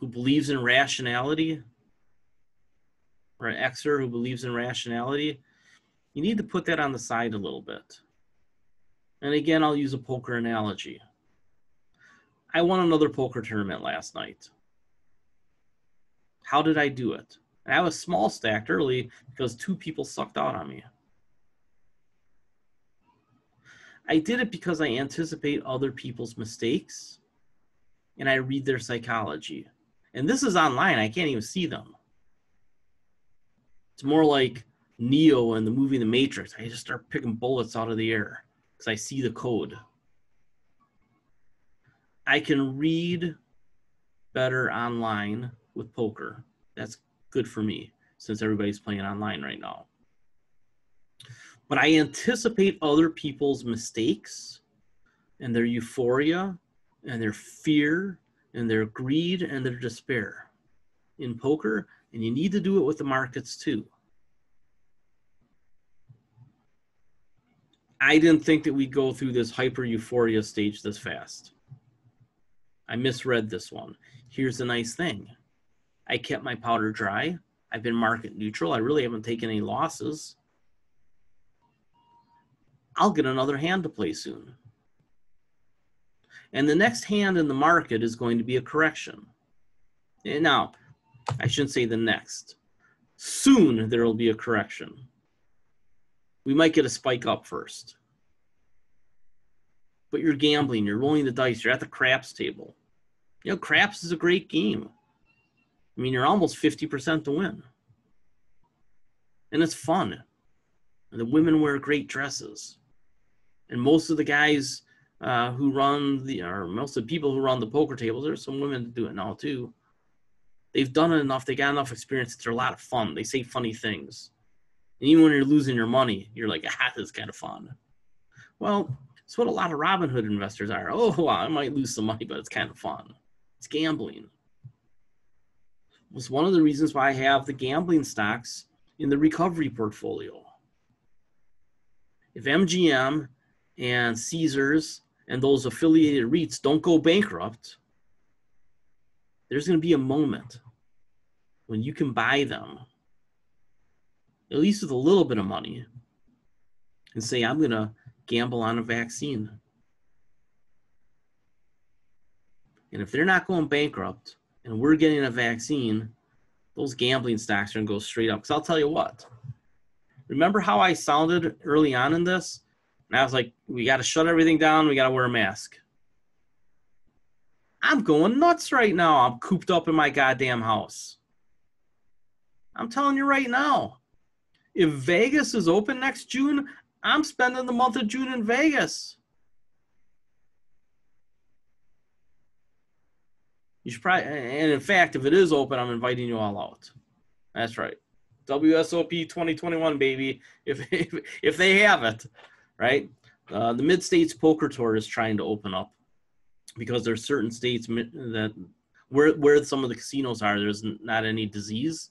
who believes in rationality, or an Xer who believes in rationality, you need to put that on the side a little bit. And again, I'll use a poker analogy. I won another poker tournament last night. How did I do it? And I was small stacked early because two people sucked out on me. I did it because I anticipate other people's mistakes, and I read their psychology. And this is online, I can't even see them. It's more like Neo in the movie The Matrix. I just start picking bullets out of the air because I see the code. I can read better online with poker. That's good for me since everybody's playing online right now. But I anticipate other people's mistakes and their euphoria and their fear, and their greed, and their despair in poker, and you need to do it with the markets too. I didn't think that we'd go through this hyper euphoria stage this fast. I misread this one. Here's the nice thing. I kept my powder dry. I've been market neutral. I really haven't taken any losses. I'll get another hand to play soon. And the next hand in the market is going to be a correction. And now, I shouldn't say the next. Soon there will be a correction. We might get a spike up first. But you're gambling, you're rolling the dice, you're at the craps table. You know, craps is a great game. I mean, you're almost fifty percent to win. And it's fun. And the women wear great dresses. And most of the guys uh, who run the, or most of the people who run the poker tables, there's some women that do it now too. They've done it enough, they got enough experience, it's a lot of fun. They say funny things. And even when you're losing your money, you're like, ah, this is kind of fun. Well, it's what a lot of Robinhood investors are. Oh, well, I might lose some money, but it's kind of fun. It's gambling. It's one of the reasons why I have the gambling stocks in the recovery portfolio. If M G M and Caesars and those affiliated REITs don't go bankrupt, there's going to be a moment when you can buy them, at least with a little bit of money, and say, I'm going to gamble on a vaccine. And if they're not going bankrupt and we're getting a vaccine, those gambling stocks are going to go straight up. Because I'll tell you what, remember how I sounded early on in this? And I was like, we got to shut everything down. We got to wear a mask. I'm going nuts right now. I'm cooped up in my goddamn house. I'm telling you right now, if Vegas is open next June, I'm spending the month of June in Vegas. You should probably, and in fact, if it is open, I'm inviting you all out. That's right. W S O P twenty twenty-one, baby, if, if, if they have it, right? Uh, the Mid-States Poker Tour is trying to open up because there's certain states that where, where some of the casinos are, there's not any disease.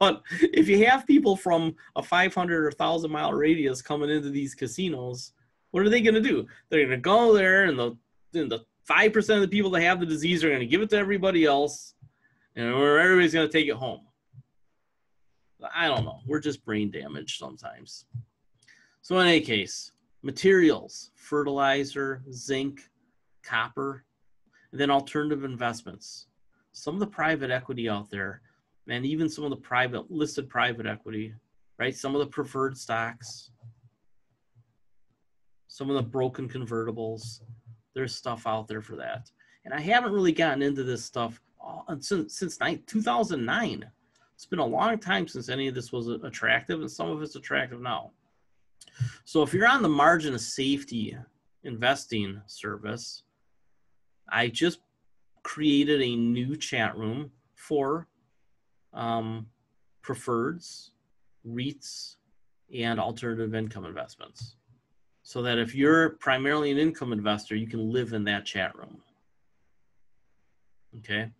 But if you have people from a five hundred or one thousand mile radius coming into these casinos, what are they going to do? They're going to go there, and the, and the five percent of the people that have the disease are going to give it to everybody else, and everybody's going to take it home. I don't know. We're just brain damaged sometimes. So in any case, materials, fertilizer, zinc, copper, and then alternative investments. Some of the private equity out there, and even some of the private listed private equity, right? Some of the preferred stocks, some of the broken convertibles. There's stuff out there for that. And I haven't really gotten into this stuff oh, since, since two thousand nine. It's been a long time since any of this was attractive, and some of it's attractive now. So if you're on the margin of safety investing service, I just created a new chat room for Um, preferreds, REITs, and alternative income investments. So that if you're primarily an income investor, you can live in that chat room. Okay.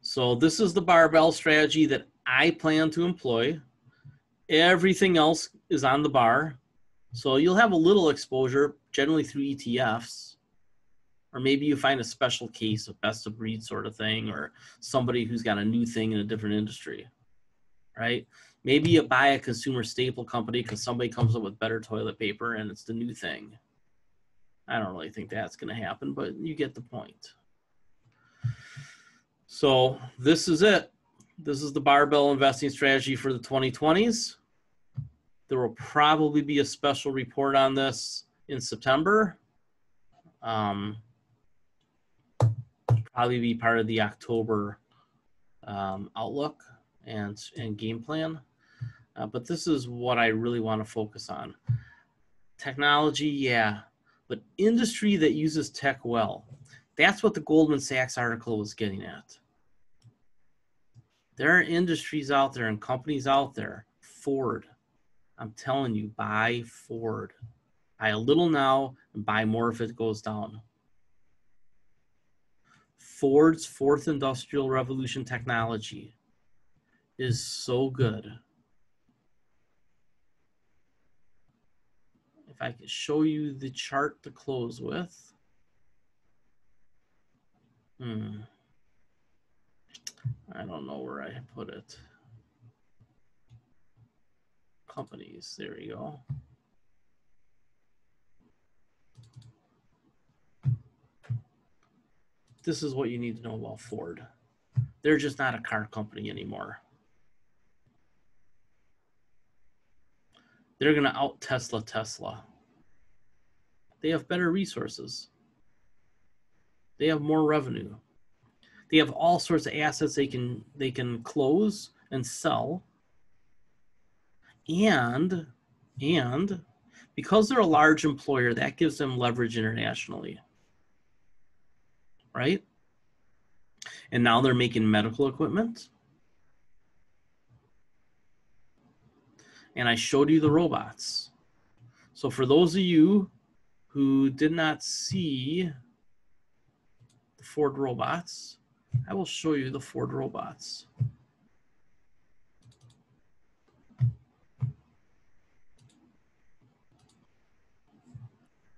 So this is the barbell strategy that I plan to employ. Everything else is on the bar. So you'll have a little exposure generally through E T Fs. Or maybe you find a special case of best of breed sort of thing, or somebody who's got a new thing in a different industry, right? Maybe you buy a consumer staple company because somebody comes up with better toilet paper and it's the new thing. I don't really think that's going to happen, but you get the point. So this is it. This is the barbell investing strategy for the twenty twenties. There will probably be a special report on this in September. Um, Probably be part of the October um, outlook and, and game plan. Uh, but this is what I really want to focus on. Technology, yeah, but industry that uses tech well. That's what the Goldman Sachs article was getting at. There are industries out there and companies out there. Ford. I'm telling you, buy Ford. Buy a little now and buy more if it goes down. Ford's fourth industrial revolution technology is so good. If I could show you the chart to close with. Hmm. I don't know where I put it. Companies, there we go. this is what you need to know about Ford. They're just not a car company anymore. They're going to out Tesla Tesla. They have better resources. They have more revenue. They have all sorts of assets they can they can close and sell. And and because they're a large employer, that gives them leverage internationally. Right? And now they're making medical equipment. And I showed you the robots. So for those of you who did not see the Ford robots, I will show you the Ford robots.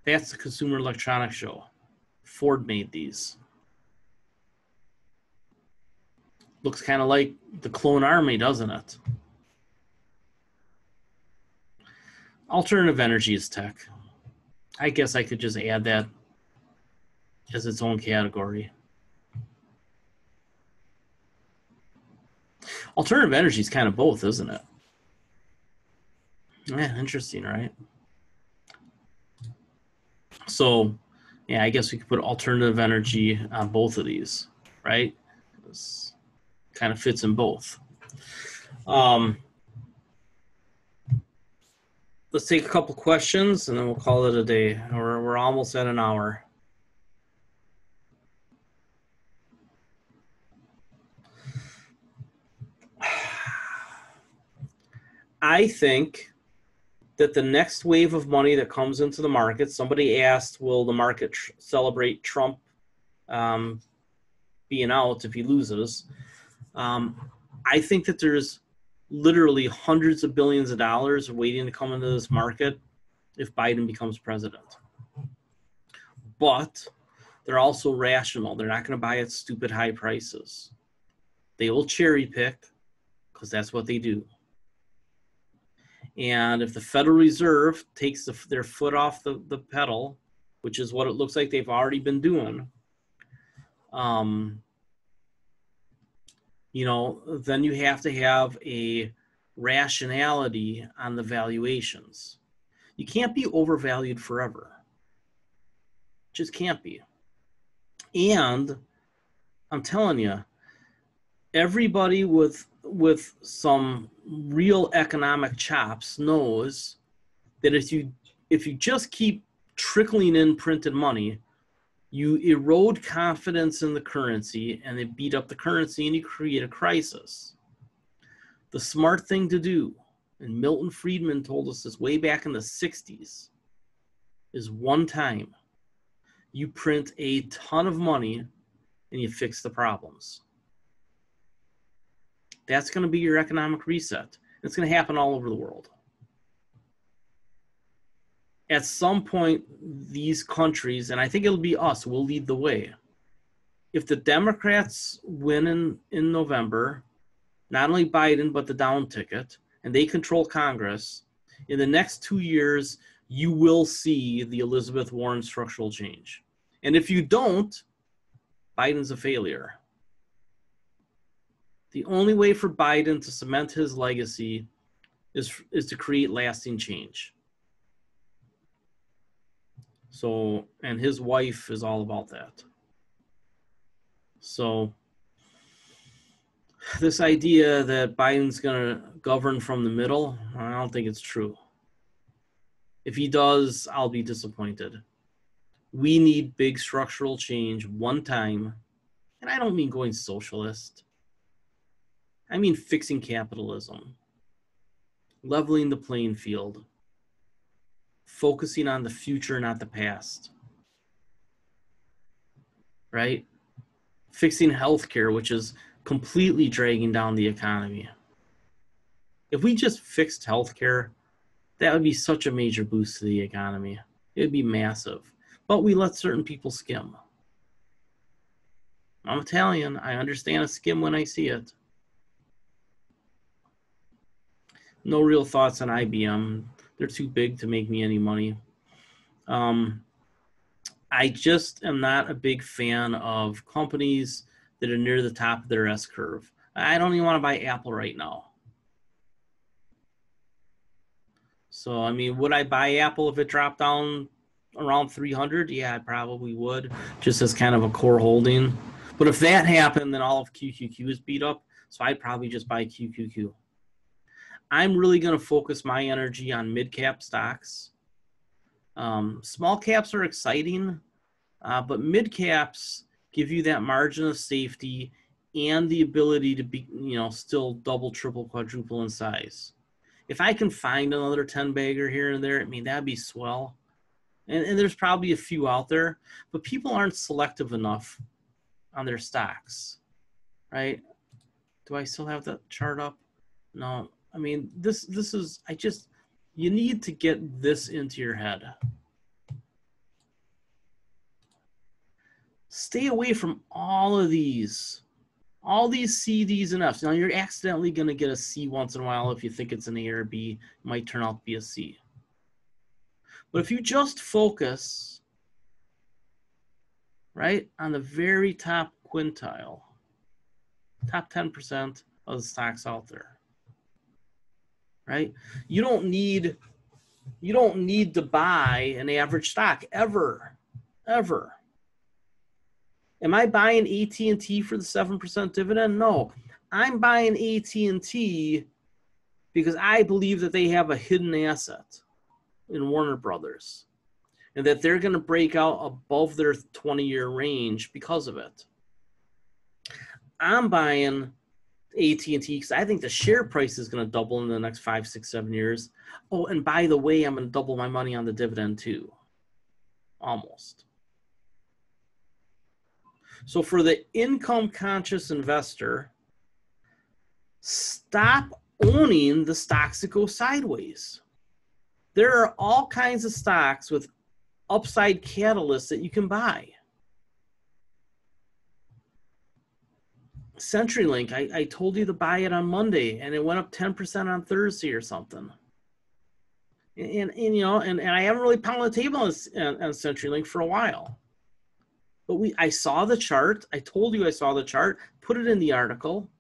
That's the Consumer Electronics Show. Ford made these. Looks kind of like the Clone Army, doesn't it? Alternative energy is tech. I guess I could just add that as its own category. Alternative energy is kind of both, isn't it? Yeah, interesting, right? So, yeah, I guess we could put alternative energy on both of these, right? It's kind of fits in both. Um, let's take a couple questions, and then we'll call it a day. We're, we're almost at an hour. I think that the next wave of money that comes into the market, somebody asked, will the market tr- celebrate Trump um, being out if he loses? Um, I think that there's literally hundreds of billions of dollars waiting to come into this market if Biden becomes president. But they're also rational. They're not going to buy at stupid high prices. They will cherry pick because that's what they do. And if the Federal Reserve takes the, their foot off the, the pedal, which is what it looks like they've already been doing, um, you know, then you have to have a rationality on the valuations. You can't be overvalued forever. Just can't be. And I'm telling you, everybody with with some real economic chops knows that if you if you just keep trickling in printed money, you erode confidence in the currency, and they beat up the currency, and you create a crisis. The smart thing to do, and Milton Friedman told us this way back in the sixties, is one time you print a ton of money and you fix the problems. That's going to be your economic reset. It's going to happen all over the world. At some point, these countries, and I think it'll be us, will lead the way. If the Democrats win in, in November, not only Biden, but the down ticket, and they control Congress, in the next two years, you will see the Elizabeth Warren structural change. And if you don't, Biden's a failure. The only way for Biden to cement his legacy is, is to create lasting change. So, and his wife is all about that. So, this idea that Biden's going to govern from the middle, I don't think it's true. If he does, I'll be disappointed. We need big structural change one time. And I don't mean going socialist. I mean fixing capitalism, leveling the playing field, focusing on the future, not the past, right? Fixing healthcare, which is completely dragging down the economy. If we just fixed healthcare, that would be such a major boost to the economy. It would be massive, but we let certain people skim. I'm Italian, I understand a skim when I see it. No real thoughts on I B M. They're too big to make me any money. Um, I just am not a big fan of companies that are near the top of their S curve. I don't even want to buy Apple right now. So, I mean, would I buy Apple if it dropped down around three hundred? Yeah, I probably would, just as kind of a core holding. But if that happened, then all of Q Q Q is beat up, so I'd probably just buy Q Q Q. I'm really going to focus my energy on mid-cap stocks. Um, small caps are exciting, uh, but mid-caps give you that margin of safety and the ability to be, you know, still double, triple, quadruple in size. If I can find another ten bagger here and there, I mean, that'd be swell. And, and there's probably a few out there, but people aren't selective enough on their stocks, right? Do I still have that chart up? No. I mean, this, this is, I just, you need to get this into your head. Stay away from all of these, all these C, Ds, and Fs. Now, you're accidentally going to get a C once in a while if you think it's an A or a B. It might turn out to be a C. But if you just focus, right, on the very top quintile, top ten percent of the stocks out there, right? You don't need, you don't need to buy an average stock ever, ever. Am I buying A T and T for the seven percent dividend? No, I'm buying A T and T because I believe that they have a hidden asset in Warner Brothers and that they're going to break out above their twenty year range because of it. I'm buying A T and T because I think the share price is going to double in the next five, six, seven years. Oh, and by the way, I'm going to double my money on the dividend too. Almost. So for the income-conscious investor, stop owning the stocks that go sideways. There are all kinds of stocks with upside catalysts that you can buy. CenturyLink, I, I told you to buy it on Monday, and it went up ten percent on Thursday or something. And, and, and you know, and, and I haven't really pounded the table on, on, on CenturyLink for a while. But we, I saw the chart. I told you I saw the chart. Put it in the article.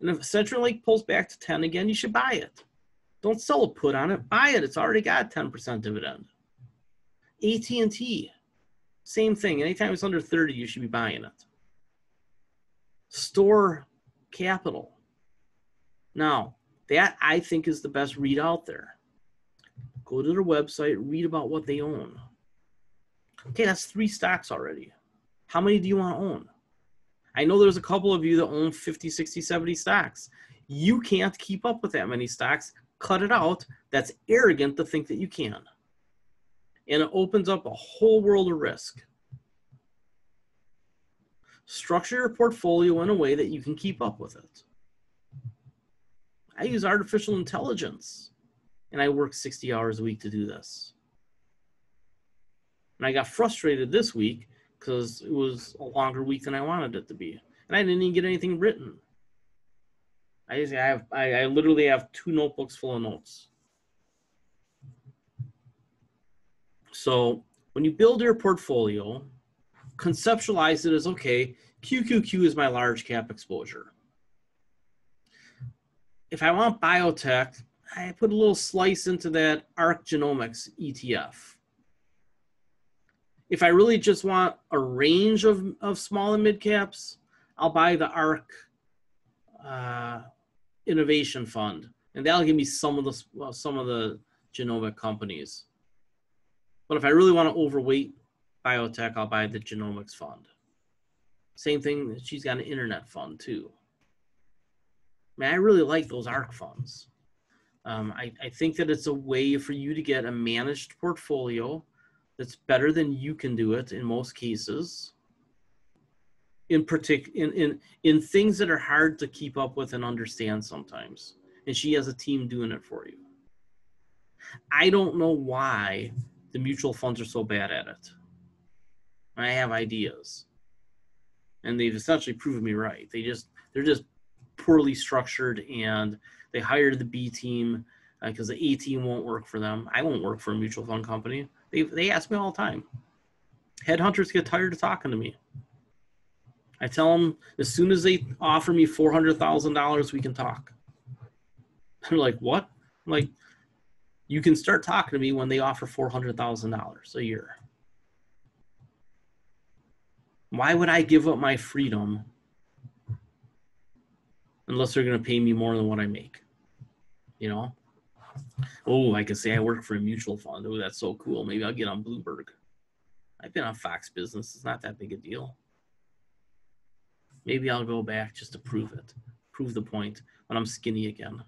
And if CenturyLink pulls back to ten again, you should buy it. Don't sell a put on it. Buy it. It's already got ten percent dividend. A T and T, same thing. Anytime it's under thirty, you should be buying it. Store capital. Now, that I think is the best read out there. Go to their website, read about what they own. Okay, that's three stocks already. How many do you want to own? I know there's a couple of you that own fifty, sixty, seventy stocks. You can't keep up with that many stocks. Cut it out. That's arrogant to think that you can. And it opens up a whole world of risk. Structure your portfolio in a way that you can keep up with it. I use artificial intelligence, and I work sixty hours a week to do this. And I got frustrated this week because it was a longer week than I wanted it to be. And I didn't even get anything written. I, just, I, have, I, I literally have two notebooks full of notes. So when you build your portfolio, conceptualize it as, okay, Q Q Q is my large cap exposure. If I want biotech, I put a little slice into that ARK Genomics E T F. If I really just want a range of, of small and mid caps, I'll buy the ARK uh, Innovation Fund, and that'll give me some of the well, some of the genomic companies. But if I really want to overweight biotech, I'll buy the Genomics Fund. Same thing, she's got an internet fund too. I mean, I really like those ARK funds. Um, I, I think that it's a way for you to get a managed portfolio that's better than you can do it in most cases, in, partic in, in, in things that are hard to keep up with and understand sometimes. And she has a team doing it for you. I don't know why the mutual funds are so bad at it. I have ideas. And they've essentially proven me right. They just, they're just poorly structured, and they hired the B team because uh, the A team won't work for them. I won't work for a mutual fund company. They, they ask me all the time. Headhunters get tired of talking to me. I tell them as soon as they offer me four hundred thousand dollars, we can talk. They're like, what? I'm like, you can start talking to me when they offer four hundred thousand dollars a year. Why would I give up my freedom unless they're going to pay me more than what I make? You know? Oh, I can say I work for a mutual fund. Oh, that's so cool. Maybe I'll get on Bloomberg. I've been on Fox Business. It's not that big a deal. Maybe I'll go back just to prove it. Prove the point when I'm skinny again.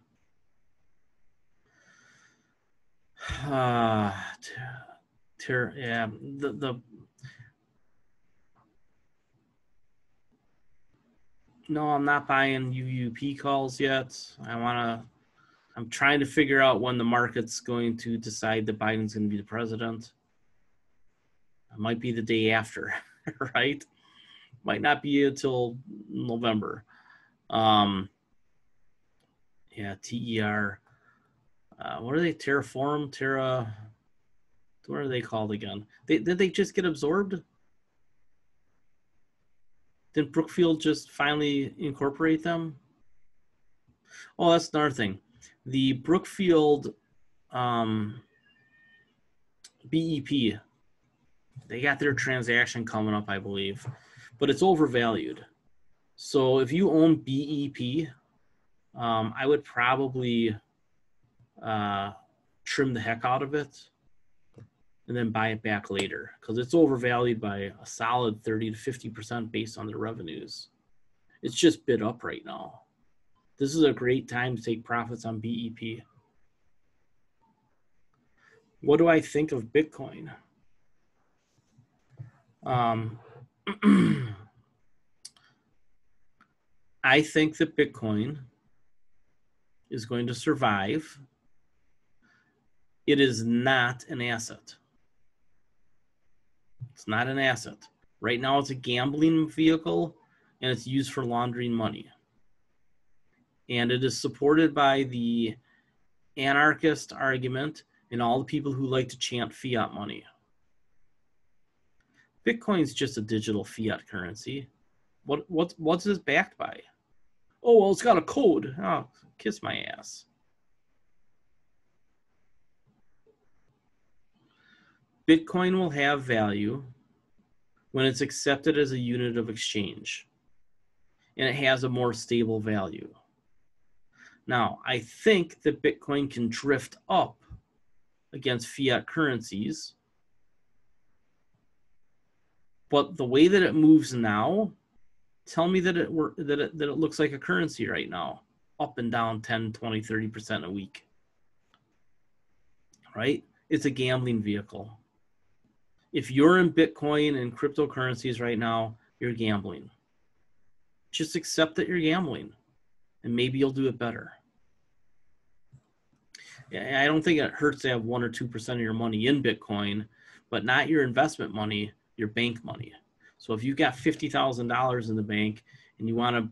Uh, ter- yeah, the, the No, I'm not buying U U P calls yet. I want to, I'm trying to figure out when the market's going to decide that Biden's going to be the president. It might be the day after, right? Might not be until November. Um, yeah, T E R. Uh, what are they? Terraform? Terra? What are they called again? They, did they just get absorbed? Didn't Brookfield just finally incorporate them? Oh, that's another thing. The Brookfield um, B E P, they got their transaction coming up, I believe. But it's overvalued. So if you own B E P, um, I would probably uh, trim the heck out of it and then buy it back later, because it's overvalued by a solid thirty to fifty percent based on their revenues. It's just bid up right now. This is a great time to take profits on B E P. What do I think of Bitcoin? Um, I think that Bitcoin is going to survive. It is not an asset. It's not an asset. Right now it's a gambling vehicle and it's used for laundering money. And it is supported by the anarchist argument and all the people who like to chant fiat money. Bitcoin's just a digital fiat currency. What what what's this backed by? Oh, well, it's got a code. Oh, kiss my ass. Bitcoin will have value when it's accepted as a unit of exchange and it has a more stable value. Now, I think that Bitcoin can drift up against fiat currencies, but the way that it moves now, tell me that it were, that it that it looks like a currency right now, up and down ten, twenty, thirty percent a week, right? It's a gambling vehicle. If you're in Bitcoin and cryptocurrencies right now, you're gambling. Just accept that you're gambling and maybe you'll do it better. I don't think it hurts to have one or two percent of your money in Bitcoin, but not your investment money, your bank money. So if you've got fifty thousand dollars in the bank and you want to,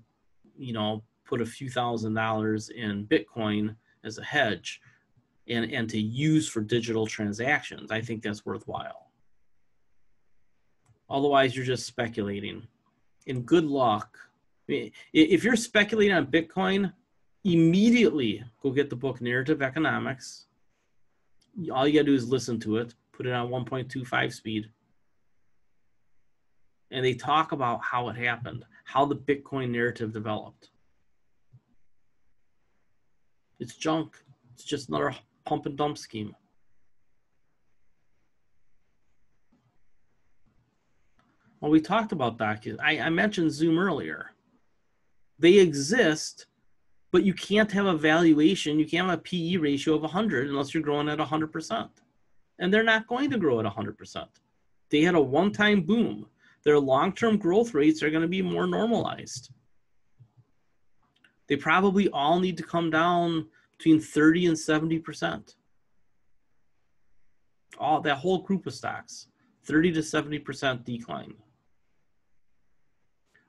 you know, put a few thousand dollars in Bitcoin as a hedge and, and to use for digital transactions, I think that's worthwhile. Otherwise, you're just speculating. And good luck. I mean, if you're speculating on Bitcoin, immediately go get the book Narrative Economics. All you got to do is listen to it, put it on one point two five speed. And they talk about how it happened, how the Bitcoin narrative developed. It's junk. It's just another pump and dump scheme. Well, we talked about docu. I, I mentioned Zoom earlier. They exist, but you can't have a valuation. You can't have a P E ratio of one hundred unless you're growing at one hundred percent. And they're not going to grow at one hundred percent. They had a one-time boom. Their long-term growth rates are going to be more normalized. They probably all need to come down between thirty and seventy percent. All that whole group of stocks, thirty to seventy percent decline.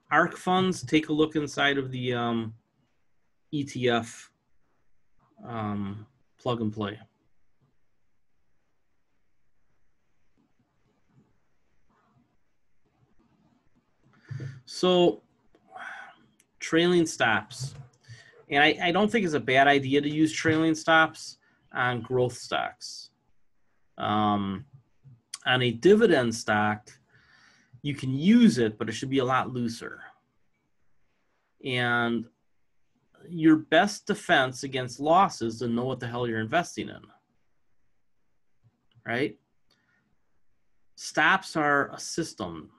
ARK funds, take a look inside of the um, E T F um, plug and play. So trailing stops. And I, I don't think it's a bad idea to use trailing stops on growth stocks. Um, on a dividend stock, you can use it, but it should be a lot looser. And your best defense against losses is to know what the hell you're investing in, right? Stops are a system.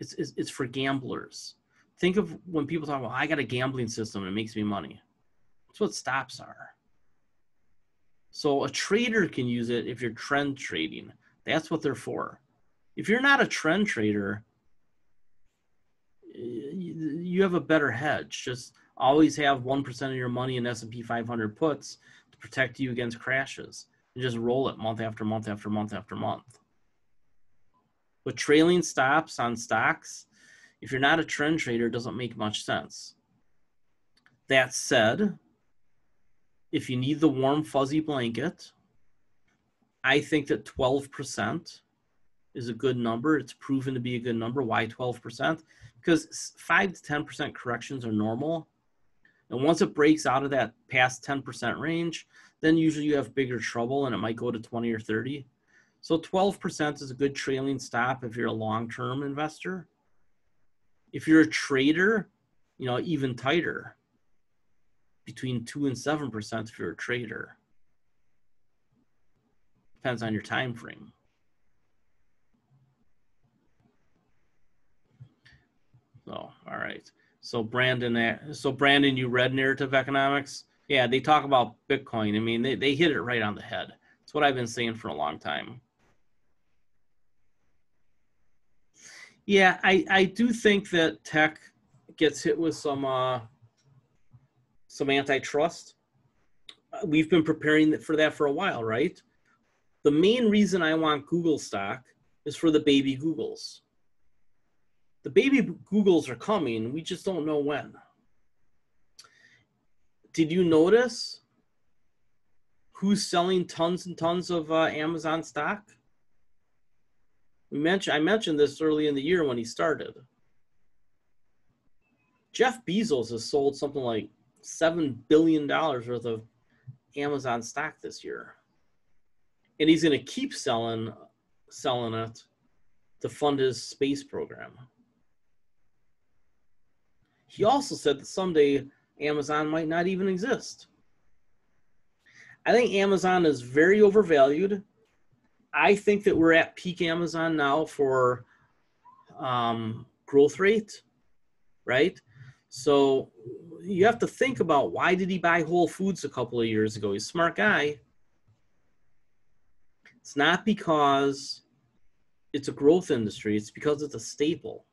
It's, it's, it's for gamblers. Think of when people talk, well, I got a gambling system and it makes me money. That's what stops are. So a trader can use it if you're trend trading. That's what they're for. If you're not a trend trader, you have a better hedge. Just always have one percent of your money in S and P five hundred puts to protect you against crashes, and just roll it month after month after month after month. But trailing stops on stocks, if you're not a trend trader, it doesn't make much sense. That said, if you need the warm, fuzzy blanket, I think that twelve percent is a good number. It's proven to be a good number. Why twelve percent? Because five to ten percent corrections are normal. And once it breaks out of that past ten percent range, then usually you have bigger trouble and it might go to twenty or thirty. So twelve percent is a good trailing stop if you're a long-term investor. If you're a trader, you know, even tighter, between two and seven percent if you're a trader. Depends on your time frame. So, all right. So Brandon, so Brandon, you read Narrative Economics? Yeah, they talk about Bitcoin. I mean, they, they hit it right on the head. It's what I've been saying for a long time. Yeah, I, I do think that tech gets hit with some uh, some antitrust. We've been preparing for that for a while, right? The main reason I want Google stock is for the baby Googles. The baby Googles are coming. We just don't know when. Did you notice who's selling tons and tons of uh, Amazon stock? We mentioned, I mentioned this early in the year when he started. Jeff Bezos has sold something like seven billion dollars worth of Amazon stock this year. And he's going to keep selling, selling it to fund his space program. He also said that someday Amazon might not even exist. I think Amazon is very overvalued. I think that we're at peak Amazon now for um, growth rate, right? So you have to think about, why did he buy Whole Foods a couple of years ago? He's a smart guy. It's not because it's a growth industry. It's because it's a staple.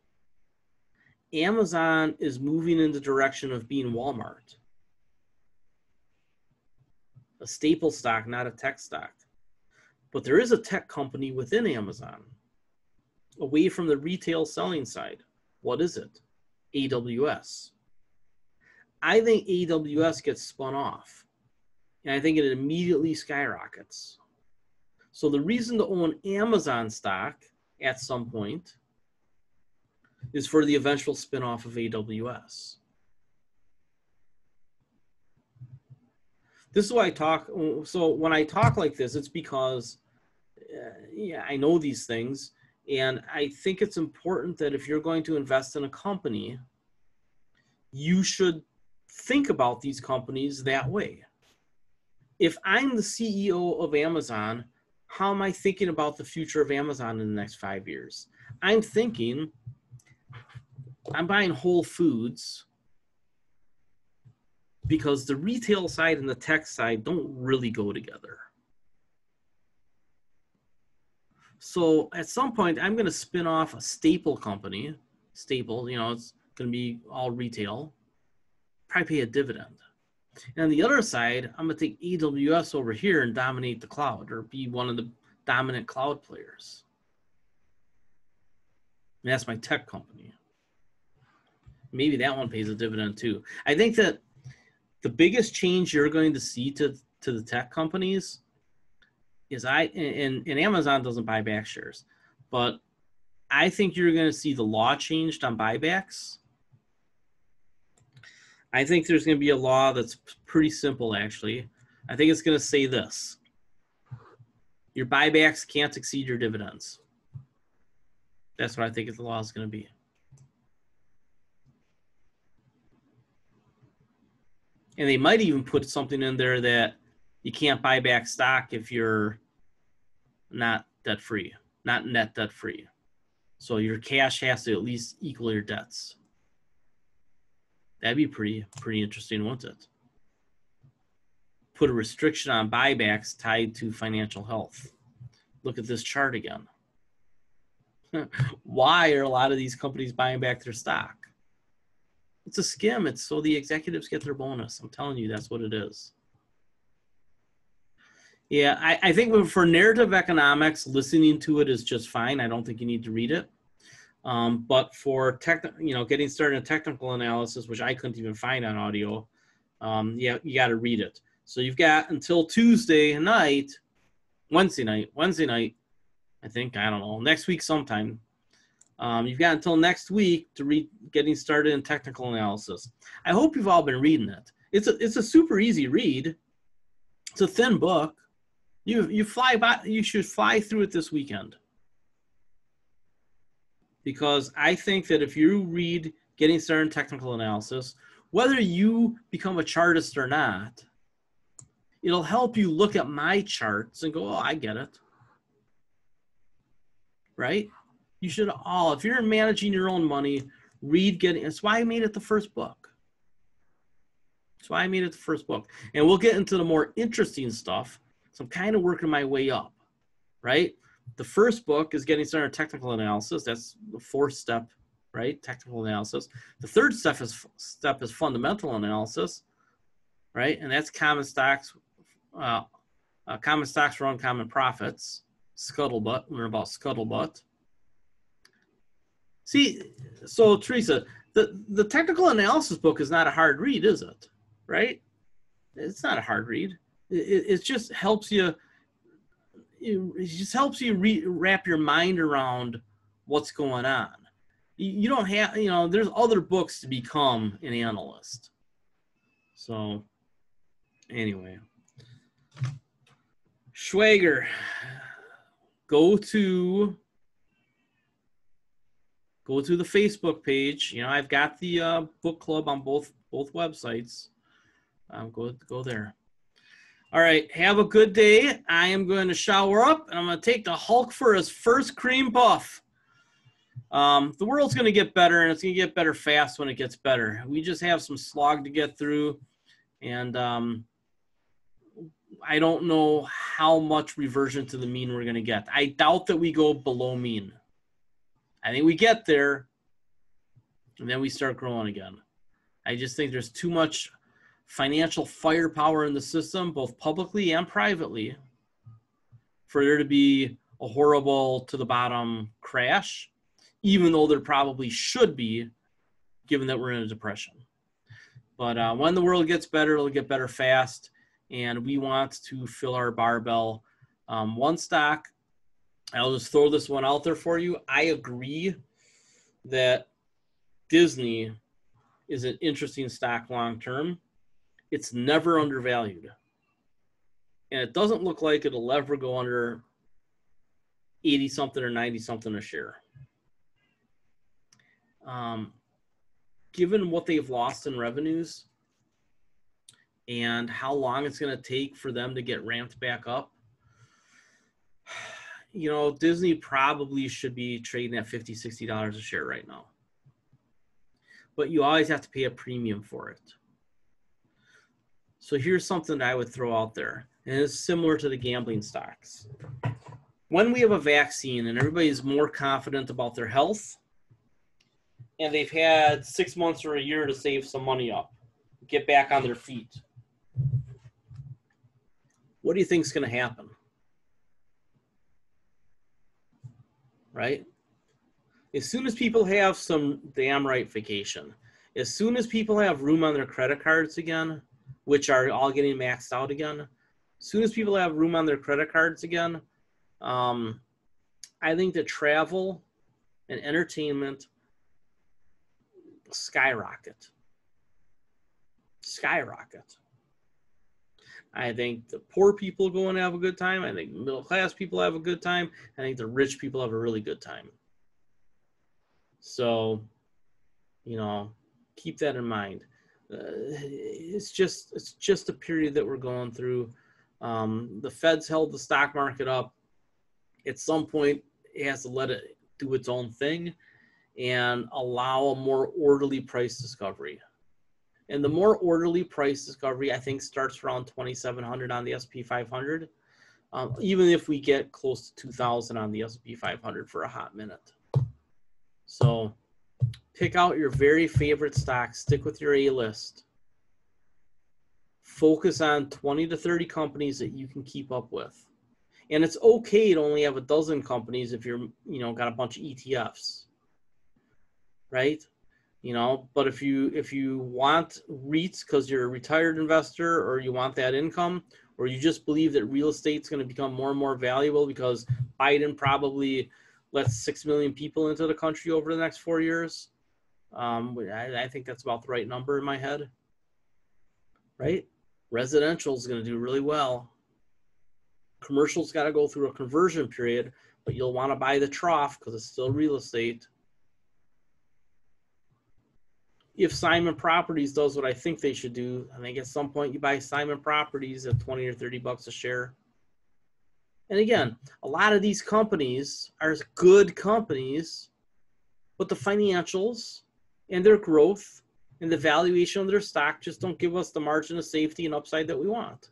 Amazon is moving in the direction of being Walmart. A staple stock, not a tech stock. But there is a tech company within Amazon, away from the retail selling side. What is it? A W S. I think A W S gets spun off, and I think it immediately skyrockets. So the reason to own Amazon stock at some point is for the eventual spin-off of A W S. This is why I talk, so when I talk like this, it's because Uh, yeah, I know these things, and I think it's important that if you're going to invest in a company, you should think about these companies that way. If I'm the C E O of Amazon, how am I thinking about the future of Amazon in the next five years? I'm thinking, I'm buying Whole Foods because the retail side and the tech side don't really go together. So at some point, I'm going to spin off a staple company. Staple, you know, it's going to be all retail. Probably pay a dividend. And on the other side, I'm going to take A W S over here and dominate the cloud, or be one of the dominant cloud players. And that's my tech company. Maybe that one pays a dividend too. I think that the biggest change you're going to see to, to the tech companies is I and, and Amazon doesn't buy back shares, but I think you're going to see the law changed on buybacks. I think there's going to be a law that's pretty simple, actually. I think it's going to say this. Your buybacks can't exceed your dividends. That's what I think the law is going to be. And they might even put something in there that you can't buy back stock if you're not debt-free, not net debt-free. So your cash has to at least equal your debts. That'd be pretty, pretty interesting, wouldn't it? Put a restriction on buybacks tied to financial health. Look at this chart again. Why are a lot of these companies buying back their stock? It's a skim. It's so the executives get their bonus. I'm telling you, that's what it is. Yeah, I, I think for narrative economics, listening to it is just fine. I don't think you need to read it. Um, but for tech, you know, getting started in technical analysis, which I couldn't even find on audio, um, yeah, you got to read it. So you've got until Tuesday night, Wednesday night, Wednesday night, I think, I don't know, next week sometime. Um, you've got until next week to read Getting Started in Technical Analysis. I hope you've all been reading it. It's a, it's a super easy read. It's a thin book. You, you, fly by, you should fly through it this weekend. Because I think that if you read Getting Started in Technical Analysis, whether you become a chartist or not, it'll help you look at my charts and go, oh, I get it. Right? You should all, if you're managing your own money, read Getting, that's why I made it the first book. That's why I made it the first book. And we'll get into the more interesting stuff. So I'm kind of working my way up, right? The first book is Getting Started in Technical Analysis. That's the fourth step, right? Technical analysis. The third step is, step is fundamental analysis, right? And that's common stocks, uh, uh, common stocks for uncommon profits. Scuttlebutt, we're about scuttlebutt. See, so Teresa, the, the technical analysis book is not a hard read, is it? Right? It's not a hard read. It, it just helps you, it just helps you re wrap your mind around what's going on. You don't have, you know, there's other books to become an analyst. So anyway, Schwager, go to, go to the Facebook page. You know, I've got the uh, book club on both, both websites. Um, go, go there. All right, have a good day. I am going to shower up, and I'm going to take the Hulk for his first cream puff. Um, the world's going to get better, and it's going to get better fast when it gets better. We just have some slog to get through, and um, I don't know how much reversion to the mean we're going to get. I doubt that we go below mean. I think we get there, and then we start growing again. I just think there's too much financial firepower in the system, both publicly and privately, for there to be a horrible to the bottom crash, even though there probably should be, given that we're in a depression. But uh, when the world gets better, it'll get better fast, and we want to fill our barbell. Um, one stock, I'll just throw this one out there for you. I agree that Disney is an interesting stock long-term. It's never undervalued. And it doesn't look like it'll ever go under eighty-something or ninety-something a share. Um, given what they've lost in revenues and how long it's going to take for them to get ramped back up, you know, Disney probably should be trading at fifty dollars, sixty dollars a share right now. But you always have to pay a premium for it. So here's something that I would throw out there, and it's similar to the gambling stocks. When we have a vaccine and everybody's more confident about their health, and they've had six months or a year to save some money up, get back on their feet, what do you think is going to happen? Right? As soon as people have some damn right vacation, as soon as people have room on their credit cards again, which are all getting maxed out again, as soon as people have room on their credit cards again, um, I think that travel and entertainment skyrocket. Skyrocket. I think the poor people go and have a good time. I think middle class people have a good time. I think the rich people have a really good time. So, you know, keep that in mind. Uh, it's just it's just a period that we're going through. Um, the Fed's held the stock market up. At some point, it has to let it do its own thing and allow a more orderly price discovery. And the more orderly price discovery, I think, starts around twenty-seven hundred on the S and P five hundred, um, even if we get close to two thousand on the S and P five hundred for a hot minute. So pick out your very favorite stocks. Stick with your A-list. Focus on twenty to thirty companies that you can keep up with. And it's okay to only have a dozen companies if you're, you know, got a bunch of E T Fs, right? You know, but if you if you want REITs because you're a retired investor, or you want that income, or you just believe that real estate's going to become more and more valuable because Biden probably lets six million people into the country over the next four years, um, I, I think that's about the right number in my head. Right? Residential is going to do really well. Commercial's got to go through a conversion period, but you'll want to buy the trough because it's still real estate. If Simon Properties does what I think they should do, I think at some point you buy Simon Properties at twenty or thirty bucks a share. And again, a lot of these companies are good companies, but the financials and their growth and the valuation of their stock just don't give us the margin of safety and upside that we want.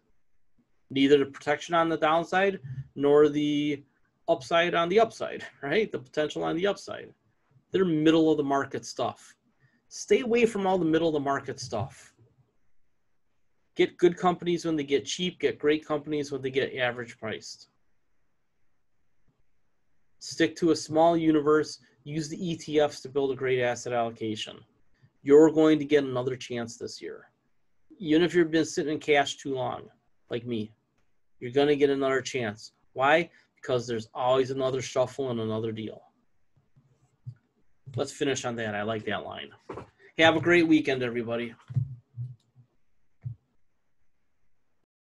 Neither the protection on the downside nor the upside on the upside, right? The potential on the upside. They're middle of the market stuff. Stay away from all the middle of the market stuff. Get good companies when they get cheap. Get great companies when they get average priced. Stick to a small universe. Use the E T Fs to build a great asset allocation. You're going to get another chance this year. Even if you've been sitting in cash too long, like me, you're going to get another chance. Why? Because there's always another shuffle and another deal. Let's finish on that. I like that line. Have a great weekend, everybody.